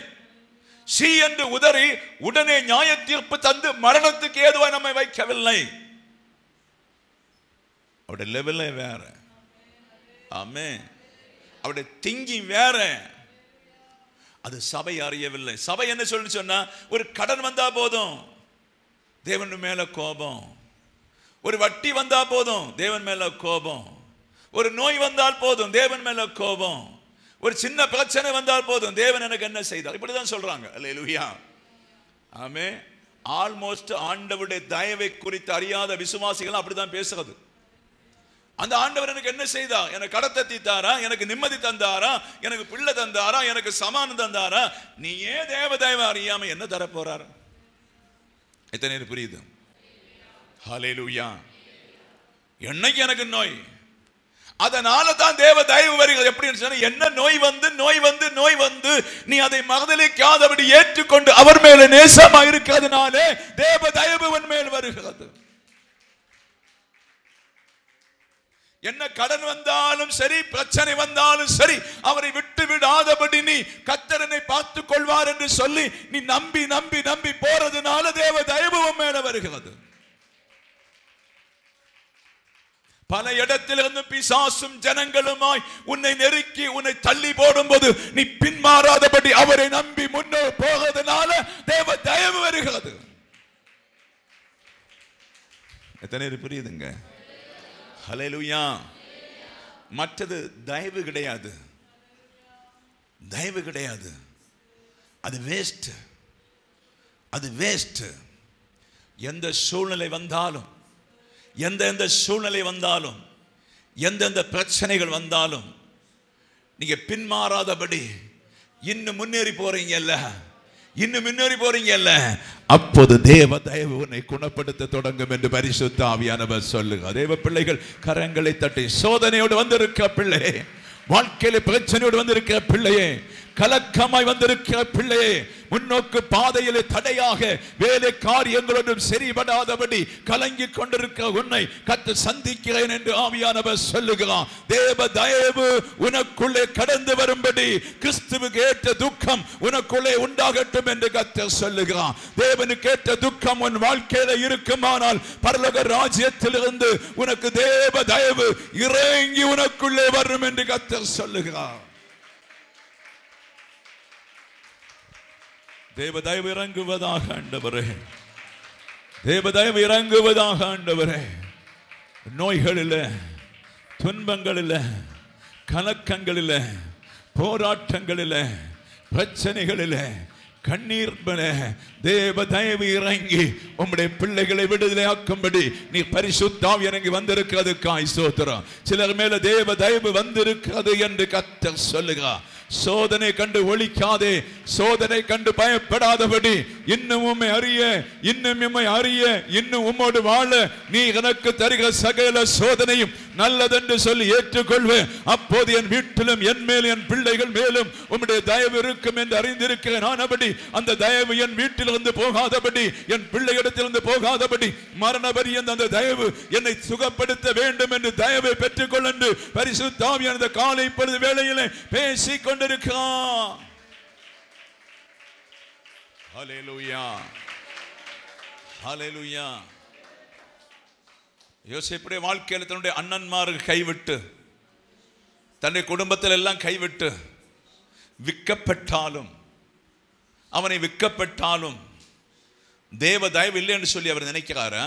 சீ என்று உதறி உடனே நியாய தீர்ப்பு தந்து மரணத்துக்கு ஏதுவாய் நம்மை வைக்கவில்லை. அவருடைய லெவலே வேற, ஆமே. அவருடைய திங்கி வேற. அது சபை அறியவில்லை. சபை என்ன சொல்லி சொன்னா, ஒரு கடன் வந்தா போதும் தேவன் மேல கோபம், ஒரு வட்டி வந்தா போதும் தேவன் மேல கோபம், ஒரு நோய் வந்தால் போதும் தேவன் மேல கோபம், ஒரு சின்ன பிரச்சனை வந்தால் போதும் தேவன் எனக்கு என்ன செய்தார், இப்படிதான் சொல்றாங்க. அல்லேலூயா, ஆமே. ஆல்மோஸ்ட் ஆண்டவருடைய தயவை குறித்து அறியாத விசுவாசிகள் அப்படிதான் பேசுறது. அந்த ஆண்டவர் எனக்கு என்ன செய்தா, எனக்கு கடத்தை தீத்தாரா, எனக்கு நிம்மதி தந்தாரா, எனக்கு பிள்ளை தந்தாரா, எனக்கு சமானம் தந்தாரா, நீ ஏன் தேவ தயவை அறியாம என்ன தர போறாரு? எத்தனை பேர் புரியுது? ஹல்லேலூயா. என்னைக்கு எனக்கு நோய், அதனால தான் தேவ தயவு வருகிறது. எப்படின்னு சொன்னா, என்ன நோய் வந்து நோய் வந்து நோய் வந்து நீ அதை மறதலிக்காதபடி ஏற்றுக்கொண்டு அவர் மேல நேசமாக இருக்கிறதுனாலே தேவ தயவு உன் மேல் வருகிறது. என்ன கடன் வந்தாலும் சரி, பிரச்சனை வந்தாலும் சரி, அவரை விட்டு விடாதபடி நீ கர்த்தரனை பார்த்துக் கொள்வார் என்று சொல்லி நீ நம்பி நம்பி நம்பி போறதுனால தேவ தயவு மேல வருகிறது. பல இடத்திலிருந்து பிசாசும் ஜனங்களுமாய் உன்னை நெருக்கி உன்னை தள்ளி போடும் போது நீ பின்மாறாதபடி அவரை நம்பி முன்னே போகிறதுனால தேவ தயவு வருகிறது. எத்தனை பேர் புரியுதுங்க? ஹல்லேலூயா. மற்றது தயவு கிடையாது, தயவு கிடையாது, அது வேஸ்ட், அது வேஸ்ட். எந்த சூழ்நிலை வந்தாலும், எந்த சூழ்நிலை வந்தாலும், எந்தெந்த பிரச்சனைகள் வந்தாலும் நீங்க பின்மாறாதபடி இன்னும் முன்னேறி போறீங்கல்ல இன்னும் முன்னேறி போறீங்கல்ல அப்பொழுது தேவ தயவு உன்னை குணப்படுத்த தொடங்கும் என்று பரிசுத்த ஆவியானவர் சொல்லுங்க. தேவ பிள்ளைகள் கரங்களை தட்டி சோதனையோடு வந்திருக்க பிள்ளையே, வாழ்க்கையில பிரச்சனையோடு வந்திருக்கிற பிள்ளையே, கலக்கமாய் வந்திருக்கிற பிள்ளையே, முன்னோக்கு பாதையிலே தடையாக வேலை காரியங்கள் ஒன்றும் சரிபடாதபடி கலங்கி கொண்டிருக்கிற உன்னை கற்று சந்திக்கிறேன் என்று ஆவியானவர் சொல்லுகிறான். தேவ தயவு உனக்குள்ளே கடந்து வரும்படி கிறிஸ்துவுக்கு ஏற்ற துக்கம் உனக்குள்ளே உண்டாகட்டும் என்று கற்று சொல்லுகிறான். தேவனுக்கு ஏற்ற துக்கம் உன் வாழ்க்கையில இருக்குமானால் பரலோக ராஜ்யத்திலிருந்து உனக்கு தேவ தயவு இறங்கி உனக்குள்ளே வரும் என்று கர்த்தர் சொல்லுகிறான். தேவ தயவு இறங்குவதாக ஆண்டவரே, தேவ தயவு இறங்குவதாக ஆண்டவரே. நோய்களில், துன்பங்களில், கலக்கங்களில், போராட்டங்களில், பிரச்சனைகளில், கண்ணீர் தேவ தயவு இறங்கி உம்முடைய பிள்ளைகளை விடுதலையாக்கும்படி நீ பரிசுத்தாவி இறங்கி வந்திருக்கிறதுக்காய் சோதரம். சிலர் மேல தேவ தயவு வந்திருக்கிறது என்று கர்த்தர் சொல்லுகிறார். சோதனை கண்டு ஒழிக்காதே, சோதனை கண்டு பயப்படாதபடி இன்னும் உம்மை அறிய, இன்னும் உம்மை அறிய, இன்னும் உம்மோடு வாழ நீ எனக்கு தருகிற சகல சோதனையும் நல்லதென்று சொல்லி ஏற்றுக்கொள்வேன். அப்போது என் வீட்டிலும் என் மேலும் என் பிள்ளைகள் மேலும் உம்முடைய தயவு இருக்கும் என்று அறிந்திருக்கிறேன். ஆனபடி அந்த தயவு என் வீட்டிலிருந்து போகாதபடி, என் பிள்ளைகளிடத்திலிருந்து போகாதபடி, மரண பரியந்த அந்த தயவு என்னை சுகப்படுத்த வேண்டும் என்று தயவை பெற்றுக்கொள் என்று பரிசுத்த ஆவியானவர் அந்த காலை பொழுது வேளையிலே பேசிக் யோசேப்புடைய வாழ்க்கையில் தன்னுடைய அண்ணன்மார்கள் கைவிட்டு, தன்னுடைய குடும்பத்தில் எல்லாம் கைவிட்டு விற்கப்பட்டாலும், அவனை விற்கப்பட்டாலும் தேவ தயவு இல்லை என்று சொல்லி அவர் நினைக்கிறாரா?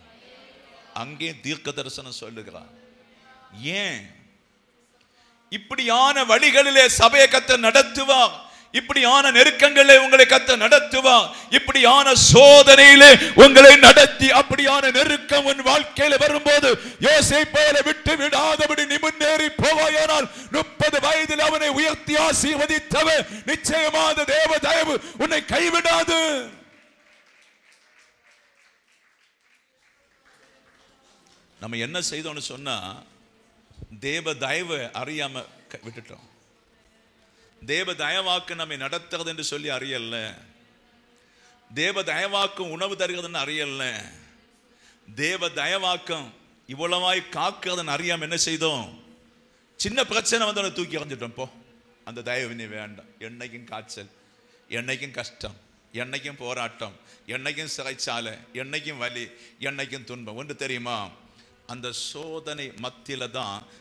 அங்கே தீர்க்க தரிசனம் சொல்லுகிறார். ஏன் இப்படியான வழிகளிலே சபையை கத்த நடத்துவார், இப்படியான நெருக்கங்களே உங்களை கத்த நடத்துவார், இப்படியான சோதனையிலே உங்களை நடத்தி அப்படியான நெருக்கம் உன் வாழ்க்கையில வரும்போது யோசேப்பை விட்டு விடாதபடி நீ முன்னேறி போவாயானால் 30 வயதில் அவனை உயர்த்தி ஆசீர்வதித்தவர் நிச்சயமாக தேவ தயவு உன்னை கைவிடாது. நம்ம என்ன செய்தோம்னு சொன்னால் தேவ தயவை அறியாமல் விட்டுட்டோம். தேவ தயவாக்கு நம்மை நடத்துறது என்று சொல்லி அறியல, தேவ தயவாக்கும் உணவு தருகிறதுன்னு அறியல, தேவ தயவாக்கம் இவ்வளவாய் காக்குறதுன்னு அறியாமல் என்ன செய்தோம்? சின்ன பிரச்சனை வந்து தூக்கி எறிஞ்சிட்டோம். போ, அந்த தயவு நீ வேண்டாம். என்னைக்கும் காய்ச்சல், என்னைக்கும் கஷ்டம், என்னைக்கும் போராட்டம், என்னைக்கும் சிறைச்சாலை, என்னைக்கும் வலி, என்னைக்கும் துன்பம். ஒன்று தெரியுமா, அந்த சோதனை மத்தியில தான்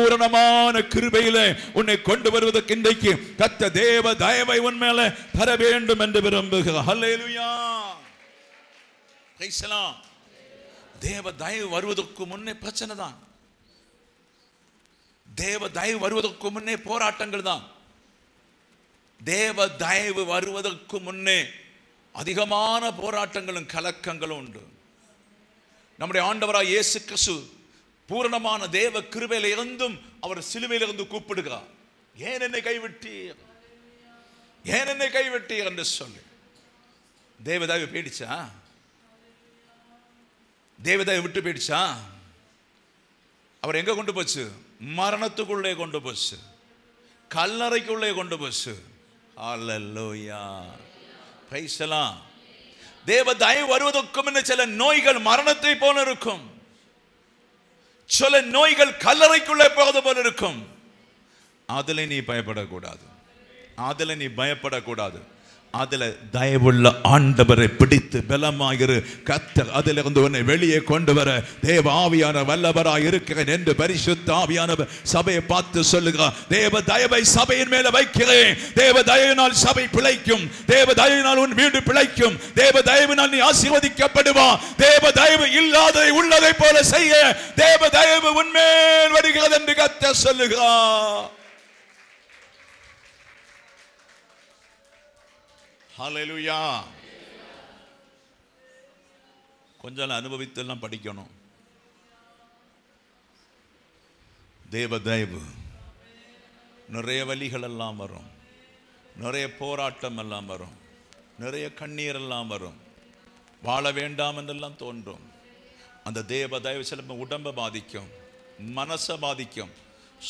பூரணமான கிருபையிலே உன்னை கொண்டு வருவதற்கு இன்றைக்கு கர்த்தர் தேவ தயவை உன் மேலே தர வேண்டும் என்று விரும்புகிறார். ஹல்லேலூயா. கைசலாம். தேவ தயவு வருவதற்கு முன்னே பிரச்சனை தான், தேவ தயவு வருவதற்கு முன்னே போராட்டங்கள் தான், தேவ தயவு வருவதற்கு முன்னே அதிகமான போராட்டங்களும் கலக்கங்களும் உண்டு. நம்முடைய ஆண்டவராய் இயேசு கிறிஸ்து பூரணமான தேவ கிருபையில இருந்தும் அவர் சிலுவையிலிருந்து கூப்பிடுகிறார், ஏன் என்னை கைவிட்டீர், ஏன் என்னை கைவிட்டீர் என்று சொல்லி. தேவ தயவு போயிடுச்சா? தேவ தயவு விட்டு போயிடுச்சா? அவர் எங்கே கொண்டு போச்சு? மரணத்துக்குள்ளே கொண்டு போச்சு, கல்லறைக்குள்ளே கொண்டு போச்சு. Hallelujah, praise the lord. தேவ தயவு வருவதற்கு முன்ன சில நோய்கள் மரணத்தை போல இருக்கும், சில நோய்கள் கல்லறைக்குள்ளே போவது போல இருக்கும். அதில் நீ பயப்படக்கூடாது, அதில் நீ பயப்படக்கூடாது. அதில் தயவுள்ள ஆண்டவரை பிடித்து பலமாயிரு. கர்த்தர் அதிலிருந்து உன்னை வெளியே கொண்டு வர தேவ ஆவியான வல்லவராய் இருக்கிறேன் என்று பரிசுத்த ஆவியானவர் சபையை பார்த்து சொல்லுகிறார். தேவ தயவை சபையின் மேல வைக்கிறேன். தேவ தயவினால் சபை பிழைக்கும், தேவ தயவினால் உன் வீடு பிழைக்கும், தேவ தயவினால் நீ ஆசீர்வதிக்கப்படுவா. தேவ தயவு இல்லாததை உள்ளதை போல செய்ய தேவ தயவு உன்மேல் வருகிறது என்று கர்த்தர் சொல்லுகிறார். ஹல்லேலூயா. கொஞ்சம் அனுபவித்தெல்லாம் படிக்கணும். தேவ தயவு நிறைய வலிகள் எல்லாம் வரும், நிறைய போராட்டம் எல்லாம் வரும், நிறைய கண்ணீர் எல்லாம் வரும், வாழ வேண்டாம் என்றெல்லாம் தோன்றும். அந்த தேவ தயவு சில உடம்பை பாதிக்கும், மனசை பாதிக்கும்,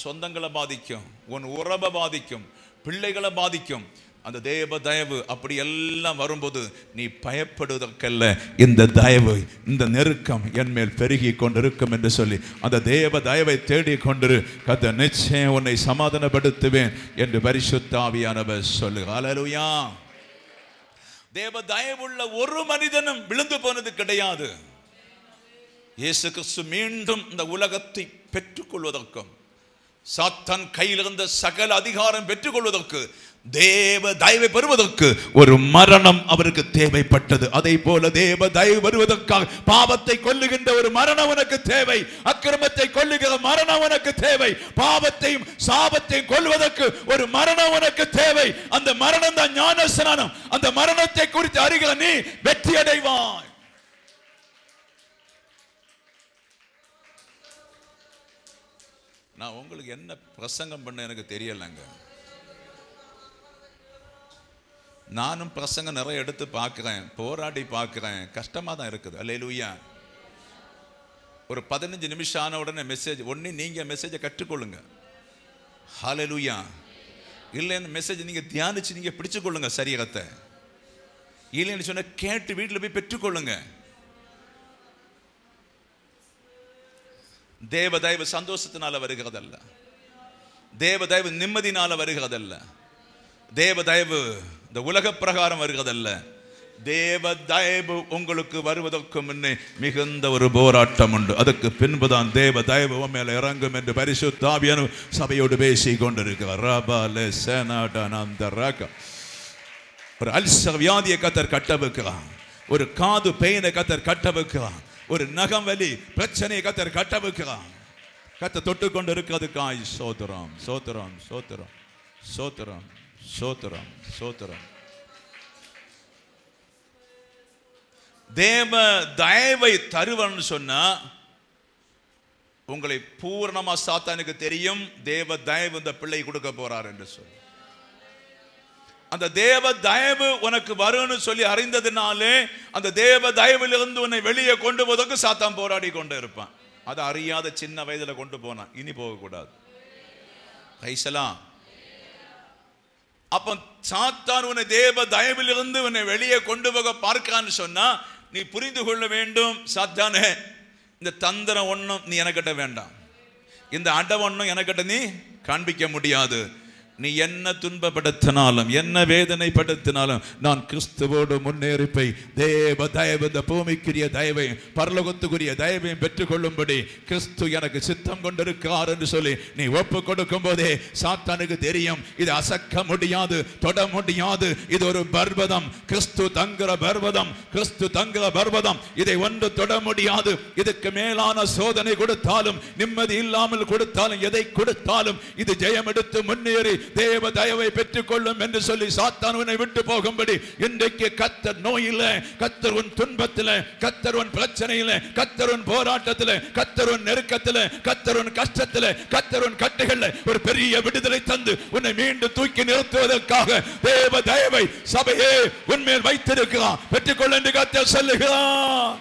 சொந்தங்களை பாதிக்கும், உன் உறவை பாதிக்கும், பிள்ளைகளை பாதிக்கும். அந்த தேவ தயவு அப்படி எல்லாம் வரும்போது நீ பயப்படுவதற்கல்ல. இந்த தயவு, இந்த நெருக்கம் என் மேல் பெருகி கொண்டிருக்கும் என்று சொல்லி அந்த தேவ தயவை தேடி கொண்டிரு. கர்த்தர் நிச்சயம் உன்னை சமாதானப்படுத்துவேன் என்று பரிசுத்த ஆவியானவர் சொல்லுங்க. அல்லேலூயா. தேவ தயவுள்ள ஒரு மனிதனும் விழுந்து போனது கிடையாது. இயேசு கிறிஸ்து மீண்டும் இந்த உலகத்தை பெற்றுக்கொள்வதற்கும் சாத்தான் கையில் இருந்த சகல அதிகாரம் பெற்றுக்கொள்வதற்கு தேவ தயவை பெறுவதற்கு ஒரு மரணம் அவருக்கு தேவைப்பட்டது. அதே போல தேவ தயவு வருவதற்காக பாவத்தை கொல்லுகின்ற ஒரு மரணம் உனக்கு தேவை. அக்கிரமத்தை கொல்லுகிற மரணம் உனக்கு தேவை. பாவத்தையும் சாபத்தையும் கொல்வதற்கு ஒரு மரணம் உனக்கு தேவை. அந்த மரணம் தான் ஞானஸ்நானம். அந்த மரணத்தை குறித்து அறிகிற நீ வெற்றி அடைவாய். நான் உங்களுக்கு என்ன பிரசங்கம் பண்ண எனக்கு தெரியலைங்க. நானும் பிரசங்கம் நிறைய எடுத்து பார்க்குறேன், போராடி பார்க்குறேன், கஷ்டமாக தான் இருக்குது. அல்லேலூயா. ஒரு 15 நிமிஷம் ஆன உடனே மெசேஜ் ஒன்று நீங்கள் மெசேஜை கற்றுக்கொள்ளுங்க. அல்லேலூயா. இல்லைன்னு மெசேஜ் நீங்கள் தியானித்து நீங்கள் பிடிச்சிக்கொள்ளுங்க சரீரத்தை. இல்லைன்னு சொன்னால் கேட்டு வீட்டில் போய் பெற்றுக்கொள்ளுங்க. தேவ தயவு சந்தோஷத்தினால வருகிறதல்ல, தேவ தயவு நிம்மதினால வருகிறதல்ல, தேவ தயவு இந்த உலக பிரகாரம் வருகிறதல்ல. தேவ தயவு உங்களுக்கு வருவதற்கு முன்னே மிகுந்த ஒரு போராட்டம் உண்டு. அதுக்கு பின்புதான் தேவ தயவு மேல இறங்கும் என்று பரிசுத்த ஆவியானவர் சபையோடு பேசி கொண்டிருக்கிறார். ஒரு அல்சர் வியாதியை கத்தர் கட்ட வைக்கிறான், ஒரு காது பெயினை கத்தர் கட்ட வைக்கிறான், ஒரு நகம் வலி பிரச்சனையை கத்தர் கட்ட வைக்கிறான். கத்த தொட்டு கொண்டு இருக்கிறது. காய் சோத்திரம் சோத்திரம் சோத்திரம் சோத்திரம் சோத்திரம் சோத்திரம். தேவ தயவை தருவன்னு சொன்னா உங்களை பூர்ணமா சாத்தானுக்கு தெரியும் தேவ தயவு இந்த பிள்ளை கொடுக்க போறார் என்று சொல்லி. அந்த தேவ தயவு உனக்கு வரும்னு சொல்லி அறிந்ததுனாலே அந்த தேவ தயவிலிருந்து உன்னை வெளியே கொண்டு போவதற்கு சாத்தான் போராடி கொண்டு இருப்பான். அதை அறியாத சின்ன வயதில் கொண்டு போனான், இனி போகக்கூடாது. அப்ப சாத்தான் உன்னை தேவ தயவிலிருந்து உன்னை வெளியே கொண்டு போக பார்க்கான்னு சொன்னா நீ புரிந்து கொள்ள வேண்டும். சாத்தானே, இந்த தந்திரம் ஒன்றும் நீ எனக்கிட்ட வேண்டாம், இந்த அடை ஒன்றும் எனக்கிட்ட நீ காண்பிக்க முடியாது. நீ என்ன துன்பப்படுத்தினாலும் என்ன வேதனைப்படுத்தினாலும் நான் கிறிஸ்துவோடு முன்னேறிப்பை தேவ தயவு இந்த பூமிக்குரிய தயவையும் பரலோகத்துக்குரிய தயவையும் பெற்றுக்கொள்ளும்படி கிறிஸ்து எனக்கு சித்தம் கொண்டிருக்கிறார் என்று சொல்லி நீ ஒப்பு கொடுக்கும் போதே சாத்தானுக்கு தெரியும் இது அசக்க முடியாது, தொட முடியாது, இது ஒரு பர்வதம், கிறிஸ்து தங்குற பர்வதம், கிறிஸ்து தங்குற பர்வதம், இதை ஒன்று தொட முடியாது. இதுக்கு மேலான சோதனை கொடுத்தாலும் நிம்மதி இல்லாமல் கொடுத்தாலும் எதை கொடுத்தாலும் இது ஜெயம் எடுத்து முன்னேறி தேவ தயவை பெற்றுக்கொள்ளும் என்று சொல்லி சாத்தான் உன்னை விட்டு போகும்படி இன்றைக்கு கர்த்தர் நோயில, கர்த்தர் உன் துன்பத்தில, கர்த்தர் உன் பிரச்சனையில, கர்த்தர் உன் போராட்டத்தில, கர்த்தர் உன் நெருக்கத்தில, கர்த்தர் உன் கஷ்டத்தில, கர்த்தர் உன் கட்டைகள்ல ஒரு பெரிய விடுதலை தந்து உன்னை மீண்டும் தூக்கி நிறுத்துவதற்காக தேவ தயவை சபையே உன்மேல் வைத்திருக்கிறான். பெற்றுக்கொள்ள என்று கர்த்தர் சொல்லுகிறான்.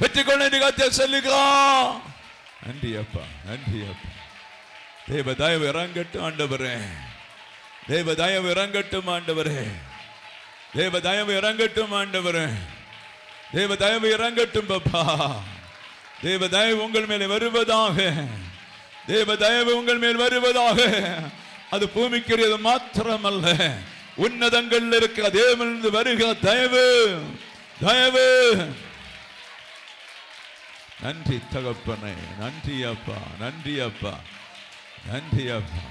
பெற்றுக்கொண்டேன் கர்த்தர் சொல்லுகிறார். நன்றி அப்பா, நன்றி அப்பா. தேவ தயவு இறங்கட்டும் ஆண்டவரே, தேவ தயவு இறங்கட்டும் ஆண்டவரே, தேவ தயவு இறங்கட்டும் ஆண்டவரே, தேவ தயவு இறங்கட்டும் பாப்பா. தேவ தயவு உங்கள் மேல் வருவதாக, தேவ தயவு உங்கள் மேல் வருவதாக. அது பூமிக்குரியது மாத்திரமல்ல, உன்னதங்களில் இருக்கிற தேவனிலிருந்து வருகிற தயவு, தயவு. நன்றி தகப்பனே, நன்றி அப்பா, நன்றி அப்பா, நன்றி அப்பா,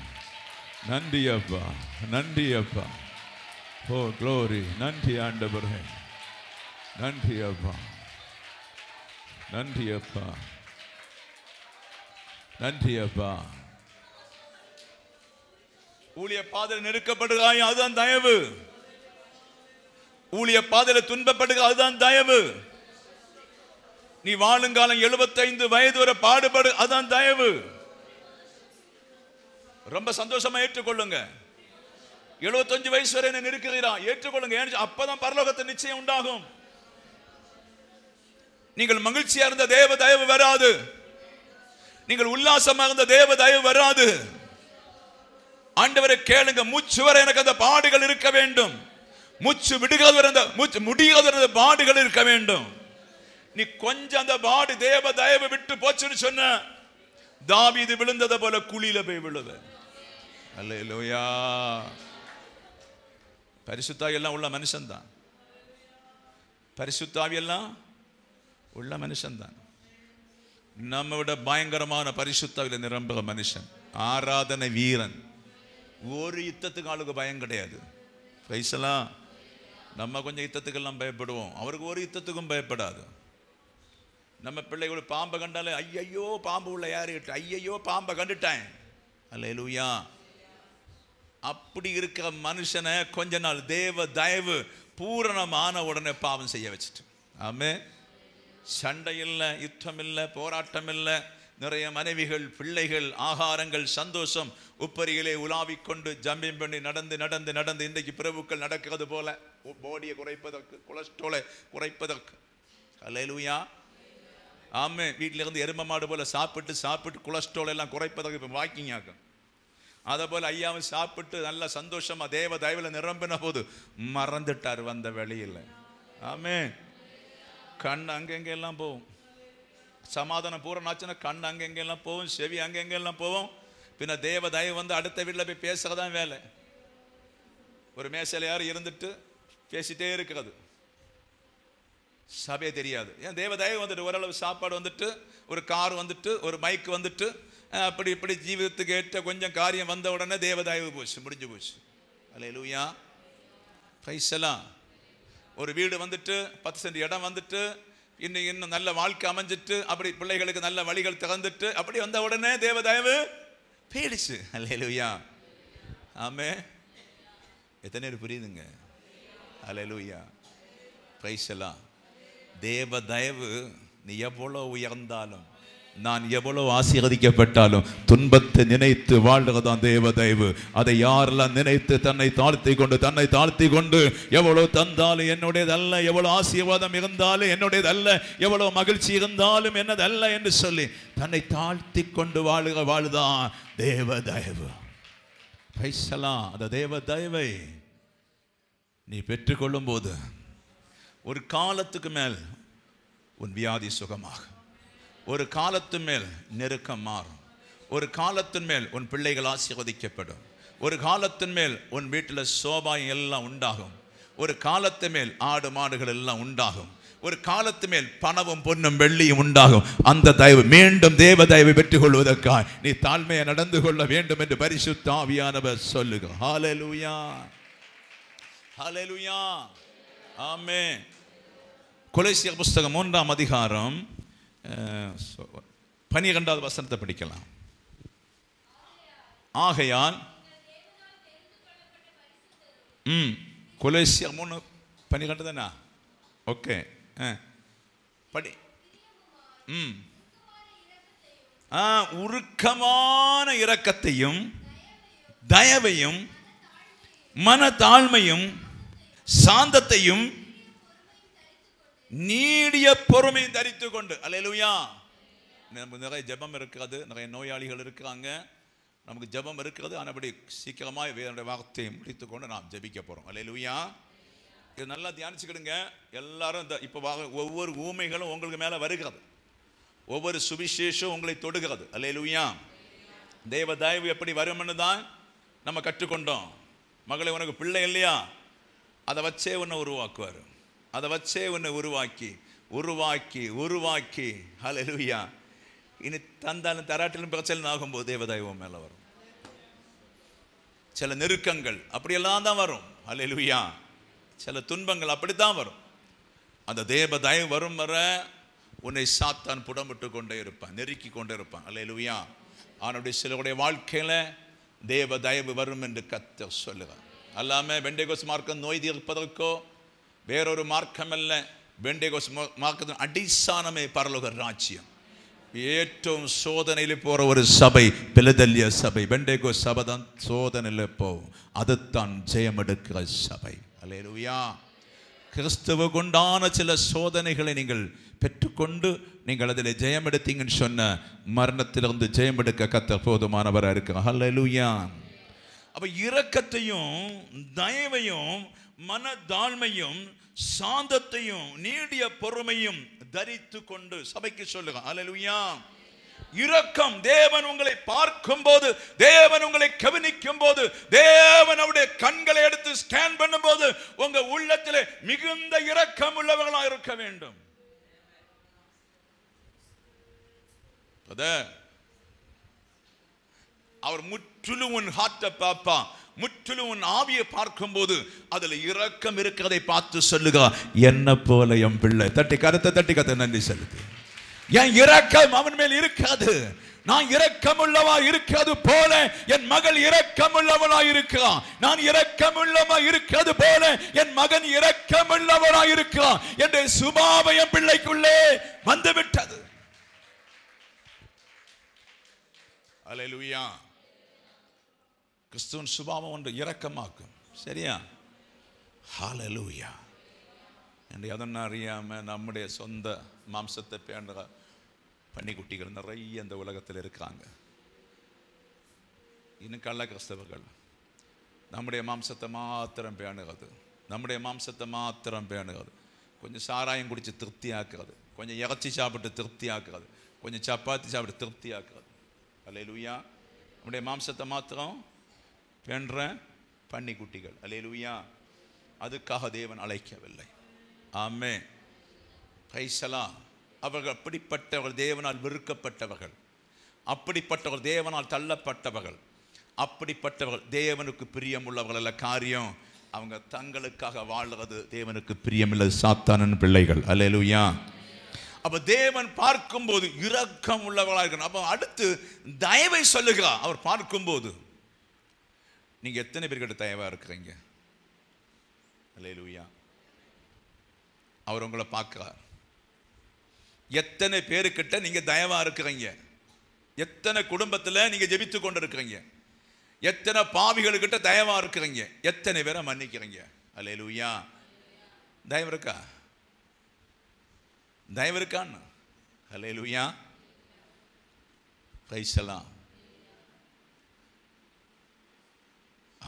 நன்றி அப்பா, நன்றி அப்பா. ஓ க்ளோரி, நன்றி ஆண்டவரே, நன்றி அப்பா, நன்றி அப்பா, நன்றி அப்பா. ஊழிய பாதையில் நெருக்கப்படுகிறாய், அதுதான் தயவு. ஊழிய பாதையில் துன்பப்படுகிறாய், அதுதான் தயவு. நீ வாழுங்காலம் 75 வயது வரை பாடுபடு, அதுதான் தயவு. ரொம்ப சந்தோஷமா ஏற்றுக்கொள்ளுங்க. 75 வயசு வரை என்ன நெருக்குகிறாய், ஏற்றுக்கொள்ளுங்க. அப்பதான் பரலோகத்தின் நிச்சயம் உண்டாகும். நீங்கள் மகிழ்ச்சியா இருந்த தேவ தயவு வராது, நீங்கள் உல்லாசமா இருந்த தேவ தயவு வராது. ஆண்டவரை கேளுங்க, மூச்சு வரை எனக்கு அந்த பாடுகள் இருக்க வேண்டும், மூச்சு விடுகிறது பாடுகள் இருக்க வேண்டும். நீ கொஞ்சம் அந்த பாடு தேவ தயவு விட்டு போச்சுன்னு சொன்ன, தாவீது விழுந்ததை போல குழியில போய் விழுது. அல்லேலூயா. பரிசுத்தாவி எல்லாம் உள்ள மனுஷன்தான், பரிசுத்தாவி எல்லாம் உள்ள மனுஷன்தான். நம்ம விட பயங்கரமான பரிசுத்தாவில நிரம்புகிற மனுஷன், ஆராதனை வீரன். ஒரு யுத்தத்துக்கு ஆளுக்கு பயம் கிடையாது. பைசலாம் நம்ம கொஞ்சம் யுத்தத்துக்கெல்லாம் பயப்படுவோம், அவருக்கு ஒரு யுத்தத்துக்கும் பயப்படாது. நம்ம பிள்ளைகள் பாம்பை கண்டாலே ஐயையோ பாம்பு உள்ள யாருக்கிட்ட, ஐயையோ பாம்பை கண்டுட்டேன். அல்லேலூயா. அப்படி இருக்கிற மனுஷனை கொஞ்ச நாள் தேவ தயவு பூரணமான உடனே பாவம் செய்ய வச்சுட்டு. ஆமே, சண்டை இல்லை, யுத்தம் இல்லை, போராட்டம் இல்லை, நிறைய மனைவிகள், பிள்ளைகள், ஆகாரங்கள், சந்தோஷம், உப்பரிகளே உலாவிக்கொண்டு ஜம்பிங் பண்ணி நடந்து நடந்து நடந்து இன்றைக்கு பிரபுக்கள் நடக்கிறது போல, பாடியை குறைப்பதற்கு, கொலஸ்ட்ரோலை குறைப்பதற்கு. அல்லேலூயா. ஆமாம், வீட்டிலேருந்து எரும மாடு போல் சாப்பிட்டு சாப்பிட்டு கொலஸ்ட்ரோல் எல்லாம் குறைப்பதற்கு இப்போ வாக்கிங் ஆகும். அதை போல் ஐயாவும் சாப்பிட்டு நல்லா சந்தோஷமாக தேவ தயவில் நிரம்பின போது மறந்துட்டார் வந்த வெளியில். ஆமே, கண் அங்கெங்கெல்லாம் போகும். சமாதானம் பூரணாச்சுன்னா கண் அங்கெங்கெல்லாம் போகும், செவி அங்கெங்கெல்லாம் போகும். பின்ன தேவ தயவு வந்து அடுத்த வீட்டில் போய் பேசுகிறதான் வேலை. ஒரு மேசையில் யாரும் இருந்துட்டு பேசிகிட்டே இருக்கிறது, சபையே தெரியாது. ஏன் தேவ தயவு வந்துட்டு ஓரளவு சாப்பாடு வந்துட்டு, ஒரு கார் வந்துட்டு, ஒரு மைக் வந்துட்டு, அப்படி இப்படி ஜீவிதத்துக்கு ஏற்ற கொஞ்சம் காரியம் வந்த உடனே தேவ தயவு போச்சு, முடிஞ்சு போச்சு. அல்லேலூயா. பைசலாம் ஒரு வீடு வந்துட்டு, 10 சென்ட் இடம் வந்துட்டு, இன்னும் நல்ல வாழ்க்கை அமைஞ்சிட்டு, அப்படி பிள்ளைகளுக்கு நல்ல வழிகள் திறந்துட்டு, அப்படி வந்த உடனே தேவ தயவு போயிடுச்சு. அல்லேலூயா. ஆமே, எத்தனை பேர் புரியுதுங்க? அல்லேலூயா. பிரைஸ்லாம். தேவ தயவு நீ எவ்வளோ உயர்ந்தாலும், நான் எவ்வளவு ஆசீர்வதிக்கப்பட்டாலும், துன்பத்தை நினைத்து வாழ்றதுதான் தேவ தயவு. அதை யாரெல்லாம் நினைத்து தன்னை தாழ்த்தி கொண்டு எவ்வளவு தந்தாலும் என்னுடையதல்ல, எவ்வளவு ஆசீர்வாதம் இருந்தாலும் என்னுடையதல்ல, எவ்வளவு மகிழ்ச்சி இருந்தாலும் என்னதல்ல என்று சொல்லி தன்னை தாழ்த்தி கொண்டு வாழுகிற வாழ்தான் தேவ தயவு. பைசலாம். அந்த தேவ தயவை நீ பெற்றுக்கொள்ளும் போது ஒரு காலத்துக்கு மேல் உன் வியாதி சுகமாகும், ஒரு காலத்து மேல் நெருக்கம் மாறும், ஒரு காலத்தின் மேல் உன் பிள்ளைகள் ஆசீர்வதிக்கப்படும், ஒரு காலத்தின் மேல் உன் வீட்டில் சோபாயம் எல்லாம் உண்டாகும், ஒரு காலத்து மேல் ஆடு மாடுகள் எல்லாம் உண்டாகும், ஒரு காலத்து மேல் பணமும் பொன்னும் வெள்ளியும் உண்டாகும். அந்த தயவு மீண்டும் தேவ தயவை பெற்றுக் கொள்வதற்காக நீ தாழ்மையை நடந்து கொள்ள வேண்டும் என்று பரிசுத்த ஆவியானவர் சொல்லுகிறார். ஹல்லேலூயா, ஹல்லேலூயா. ஆமென். கொலோசியர் புஸ்தகம் 3ஆம் அதிகாரம் 12வது வசனத்தை படிக்கலாம். ஆகையால் கொலோசியர் 3:12 தானா? ஓகே, படி. உருக்கமான இரக்கத்தையும் தயவையும் மன தாழ்மையும் சாந்தத்தையும் நீடிய பொறுமை தரித்து கொண்டு. அல்லேலூயா. நமக்கு நிறைய ஜெபம் இருக்கிறது, நிறைய நோயாளிகள் இருக்கிறாங்க, நமக்கு ஜெபம் இருக்கிறது. ஆனபடி சீக்கிரமாக வேற வார்த்தையை முடித்து கொண்டு நாம் ஜெபிக்க போகிறோம். அல்லேலூயா. இது நல்லா தியானிச்சுக்கிடுங்க எல்லாரும். இந்த இப்போ ஒவ்வொரு ஊமைகளும் உங்களுக்கு மேலே வருகிறது, ஒவ்வொரு சுவிசேஷம் உங்களை தொடுகிறது. அல்லேலூயா. தேவ தயவு எப்படி வரும்னு தான் நம்ம கற்றுக்கொண்டோம். மகளே, உனக்கு பிள்ளை இல்லையா? அதை வச்சே உன்னை உருவாக்குவார். அதை வச்சே உன்னை உருவாக்கி உருவாக்கி உருவாக்கி. அல்லேலூயா. இனி தந்தாலும் தராட்டிலும் பிரச்சனை ஆகும்போது தேவ தயவு மேலே வரும். சில நெருக்கங்கள் அப்படியெல்லாம் தான் வரும். அல்லேலூயா. சில துன்பங்கள் அப்படித்தான் வரும். அந்த தேவ தயவு வரும் வர உன்னை சாத்தான் புடமிட்டு கொண்டே இருப்பான், நெருக்கி கொண்டே இருப்பான். அல்லேலூயா. ஆனால் சிலருடைய வாழ்க்கையில் தேவ தயவு வரும் என்று கத்த சொல்லுவார். அல்லாமல் பெண்டேகோஸ் மார்க்கம் நோய் தீர்ப்பதற்கோ வேறொரு மார்க்கம் அல்ல. பெண்டேகோஸ் மார்க்கத்தின் அடிசானமே பரலோக ராஜ்யம். ஏற்றவும் சோதனையில் போகிற ஒரு சபை பெலதல்லிய சபை. பெண்டேகோஸ் சபை தான் சோதனையில் போகும், அதுதான் ஜெயம் எடுக்கிற சபை. அல்லேலூயா. கிறிஸ்துவுக்குண்டான சில சோதனைகளை நீங்கள் பெற்றுக்கொண்டு நீங்கள் அதில் ஜெயம் எடுத்தீங்கன்னு சொன்ன மரணத்திலிருந்து ஜெயம் எடுக்க கத்த போதுமானவராக இருக்கிற. அல்லேலூயா. அப்போ இரக்கத்தையும் தயவையும் மனதாழ்மையும் சாந்தத்தையும் நீடிய பொறுமையும் தரித்து கொண்டு சபைக்கு சொல்லுங்க. அல்லேலூயா. இரக்கம், தேவன் உங்களை பார்க்கும் போது, தேவன் உங்களை கவனிக்கும் போது, தேவன் அவருடைய கண்களை எடுத்து ஸ்கேன் பண்ணும் போது உங்க உள்ளத்திலே மிகுந்த இரக்கம் உள்ளவர்களாக இருக்க வேண்டும். அவர் முற்றிலும் உன் ஹார்ட்டை பார்ப்பா, முற்றிலும் உன் ஆவியை பார்க்கும் போது அதுல இரக்கம் இருக்கிறதை பார்த்து சொல்லுக, என்ன போல என் பிள்ளை. தட்டி கருத்தை தட்டி கத்த நன்றி செலுத்து. என் இரக்கம் அவன் மேல் இருக்காது, நான் இரக்கமுள்ளவா இருக்கிறது போல என் மகள் இரக்கமுள்ளவளா இருக்கிறான், நான் இரக்கமுள்ளவா இருக்கிறது போல என் மகன் இரக்கமுள்ளவளா இருக்கிறான் என்ற சுபாவம் என் பிள்ளைக்குள்ளே வந்துவிட்டது. அல்லேலூயா. கிறிஸ்துவின் சுபாவம் ஒன்று இரக்கமாக்கும். சரியா? ஹல்லேலூயா. என்று அதெல்லாம் அறியாமல் நம்முடைய சொந்த மாம்சத்தை பேண்ட பன்னிக்குட்டிகள் நிறைய இந்த உலகத்தில் இருக்கிறாங்க. இன்னும் கள்ள கிறிஸ்தவர்கள் நம்முடைய மாம்சத்தை மாத்திரம் பேணுகிறது, நம்முடைய மாம்சத்தை மாத்திரம் பேணுகிறது. கொஞ்சம் சாராயம் குடித்து திருப்தியாக்குறது, கொஞ்சம் இறைச்சி சாப்பிட்டு திருப்தியாக்குறது, கொஞ்சம் சப்பாத்தி சாப்பிட்டு திருப்தியாக்குறது. அல்லேலூயா. நம்முடைய மாம்சத்தை மாத்திரம் பேண்ற பன்னிக்குட்டிகள். அல்லேலூயா. அதுக்காக தேவன் அழைக்கவில்லை. ஆமே. பைசலாம். அவர்கள் அப்படிப்பட்டவர்கள் தேவனால் வெறுக்கப்பட்டவர்கள், அப்படிப்பட்டவர்கள் தேவனால் தள்ளப்பட்டவர்கள், அப்படிப்பட்டவர்கள் தேவனுக்கு பிரியமுள்ளவர்கள் அல்ல. காரியம் அவங்க தங்களுக்காக வாழ்கிறது தேவனுக்கு பிரியமில்லை, சாத்தானன் பிள்ளைகள். அல்லேலூயா. அப்ப தேவன் பார்க்கும் போது இரக்கம் உள்ளவர்களாக இருக்கணும். அப்ப அடுத்து தயவை சொல்லுகிறார். அவர் பார்க்கும் போது நீங்க எத்தனை பேர்கிட்ட தயவா இருக்கிறீங்க? அல்லேலூயா. அவர் உங்களை பார்க்கிறார். எத்தனை பேருக்கிட்ட நீங்க தயவா இருக்கிறீங்க? எத்தனை குடும்பத்தில் நீங்க ஜெபித்து கொண்டு இருக்கிறீங்க? எத்தனை பாவிகளுக்கிட்ட தயவா இருக்கிறீங்க? எத்தனை பேரை மன்னிக்கிறீங்க? அல்லேலூயா. தயவு இருக்கா? தயவு இருக்கான்னு. அல்லேலூயா. கைசலாம்.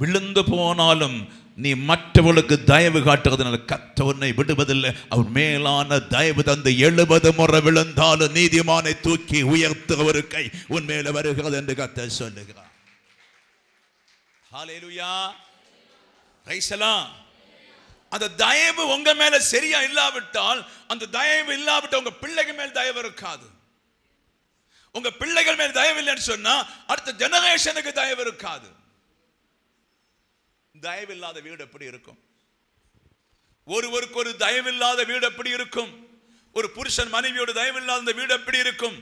விழுந்து போனாலும் நீ மற்றவர்களுக்கு தயவு காட்டுறதுனால கத்த உன்னை விடுவதில்லை. அவர் மேலான தயவு தந்து 70 முறை விழுந்தாலும் நீதிமானை தூக்கி உயர்த்துகிற ஒரு கை உன் மேல வருகிறது என்று கத்த சொல்லுகிறார். ஹல்லேலூயா. ரைசலாம். அந்த தயவு உங்க மேல சரியா இல்லாவிட்டால், அந்த தயவு இல்லாவிட்டால் உங்க பிள்ளைகள் மேல் தயவு இருக்காது. உங்க பிள்ளைகள் மேல் தயவு இல்லைன்னு சொன்னா அடுத்த ஜெனரேஷனுக்கு தயவு இருக்காது. தயவு இல்லாத வீடு எப்படி இருக்கும்? ஒருவருக்கு ஒரு தயவில்லாத வீடு எப்படி இருக்கும்? ஒரு புருஷன் மனைவியோட தயவில்லாத அந்த வீடு எப்படி இருக்கும்?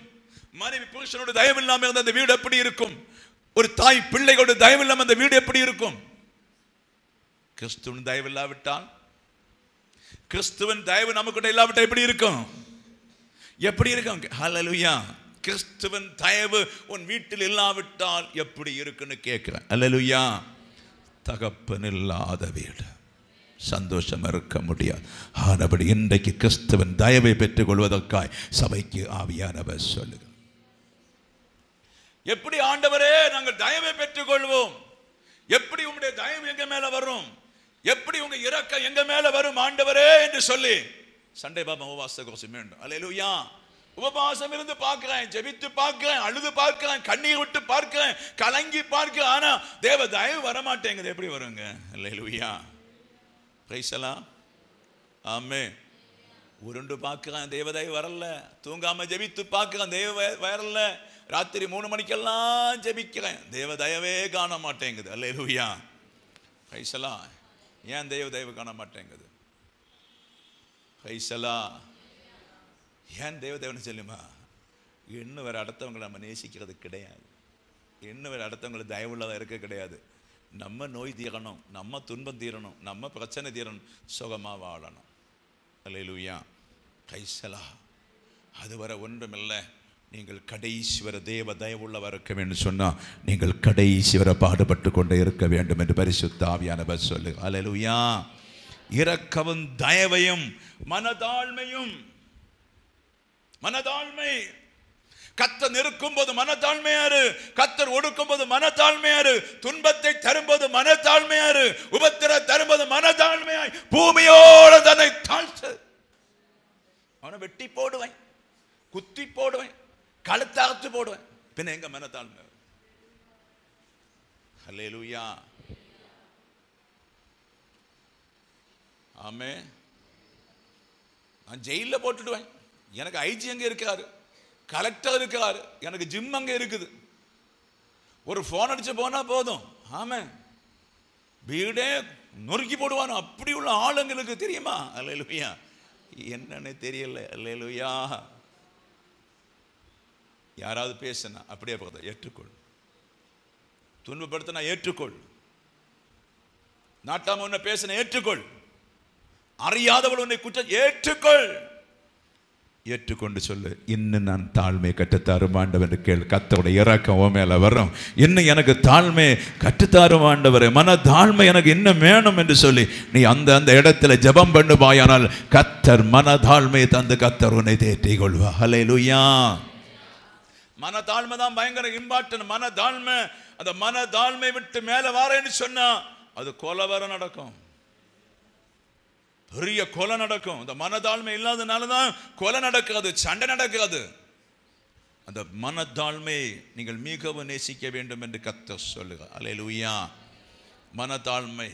மனைவி புருஷனோட தயவில்லாம இருந்த அந்த வீடு எப்படி இருக்கும்? ஒரு தாய் பிள்ளைகளோட தயவில்லாம அந்த வீடு எப்படி இருக்கும்? கிறிஸ்துவின் தயவில்லாவிட்டால், கிறிஸ்துவின் தயவு நமக்கு இல்லாவிட்டால் எப்படி இருக்கும்? எப்படி இருக்கும்? ஹல்லேலூயா. கிறிஸ்துவின் தயவு உன் வீட்டில் இல்லாவிட்டால் எப்படி இருக்குன்னு கேட்கிறேன். ஹல்லேலூயா. தகப்பன் இல்லாத வீடு சந்தோஷம் இருக்க முடியாது. ஆனபடி இன்றைக்கு கிறிஸ்துவின் தயவை பெற்றுக் கொள்வதற்காய் சபைக்கு ஆவியானவர் சொல்லுங்க, எப்படி ஆண்டவரே நாங்கள் தயவை பெற்றுக் கொள்வோம், எப்படி உங்களுடைய தயவு எங்க மேல வரும், எப்படி உங்க இரக்கம் எங்க மேல வரும் ஆண்டவரே என்று சொல்லி சண்டே பாபா உபவாச கோஷம் வேண்டும். அல்லேலூயா. உபவாசம் இருந்து பார்க்கிறேன், ஜெபித்து பார்க்கிறேன், அழுது பார்க்கிறேன், கண்ணீர் விட்டு பார்க்கிறேன், கலங்கி பார்க்கிறேன், ஆனா தேவ தயவு வரமாட்டேங்குது. எப்படி வருங்க? அல்லேலூயா. பிரைசலாம். ஆமே. உருண்டு பார்க்கிறேன், தேவ தயவு வரல. தூங்காம ஜெபித்து பார்க்கிறேன், தேவ வரல. ராத்திரி 3 மணிக்கெல்லாம் ஜெபிக்கிறேன், தேவ தயவே காண மாட்டேங்குது. அல்லேலூயா. பிரைசலா. ஏன் தேவ தயவு காண மாட்டேங்குது? பிரைசலா. ஏன் தேவ தயவுன்னு சொல்லுமா? இன்னும் வேறு அடுத்தவங்களை நம்ம நேசிக்கிறது கிடையாது, இன்னும் வேறு அடுத்தவங்களை தயவுள்ளதாக இருக்க கிடையாது. நம்ம நோய் தீரணும், நம்ம துன்பம் தீரணும், நம்ம பிரச்சனை தீரணும், சுகமாக வாழணும். அல்லேலூயா. கைசலா. அதுவரை ஒன்றுமில்லை. நீங்கள் கடைசி வர தேவ தயவுள்ளவர் இருக்க வேண்டும் சொன்னால் நீங்கள் கடைசி வர பாடுபட்டு கொண்டே இருக்க வேண்டும் என்று பரிசுத்த ஆவியானவர் சொல்லு. அல்லேலூயா. இரக்கமும் தயவையும் மனதாழ்மையும், மனதாழ்மை கத்தர் நிற்கும் போது மனத்தாழ்மையாரு, கத்தர் ஒடுக்கும் போது மனத்தாழ்மையாரு, துன்பத்தை தரும்போது மனத்தாழ்மையாரு, உபத்திர தரும்போது மனத்தாழ்மையாய் பூமியோடு தன்னை தாழ்த்து அவனை வெட்டி போடுவேன், குத்தி போடுவேன், கழுத்தாத்து போடுவேன், பின்ன எங்க மனத்தாழ்மை? ஹல்லேலூயா. ஆமே. நான் ஜெயிலில் போட்டுடுவேன், எனக்கு ஐஜி எங்கே இருக்காரு, கலெக்டர் இருக்காரு, எனக்கு ஜிம் அங்கே இருக்குது, ஒரு ஃபோன் அடிச்சு போனால் போதும். ஆமே. வீடே நொறுக்கி போடுவானோ அப்படி உள்ள ஆளுங்களுக்கு தெரியுமா? அல்லேலூயா. என்னன்னு தெரியல. அல்லேலூயா. யாராவது பேசுனா அப்படியே பக்கத்தில் ஏற்றுக்கொள், துன்பப்படுத்தினா ஏற்றுக்கொள், நாட்டாம உன்னை பேசின ஏற்றுக்கொள், அறியாதவள் உன்னை குற்றம் ஏற்றுக்கொள், ஏற்றுக்கொண்டு சொல்லு, இன்னும் நான் தாழ்மையை கற்றுத்தாருமாண்டவர் கேள், கத்தருடைய இறக்கம் ஓ மேல வரும், இன்னும் எனக்கு தாழ்மை கற்றுத்தாருமாண்டவர், மன தாழ்மை எனக்கு இன்னும் வேணும் என்று சொல்லி நீ அந்த அந்த இடத்துல ஜெபம் பண்ணுவாயானால் கத்தர் மன தாழ்மையை தந்து கத்தர் உன்னை தேற்றிக் கொள்வா. ஹல்லேலூயா. மன தாழ்மை தான் பயங்கர இம்பார்ட்டன்ட். மன தாழ்மை, அந்த மன தாழ்மை விட்டு மேலே வாரேன்னு சொன்னா அது கொலை வர நடக்கும், பெரிய கொலை நடக்கும். இந்த மனதாழ்மை இல்லாதனாலதான் கொலை நடக்கிறது, சண்டை நடக்கிறது. அந்த மனதாழ்மை நீங்கள் மிகவும் நேசிக்க வேண்டும் என்று கர்த்தர் சொல்லுகிறார். அல்லேலூயா. மனதாழ்மை.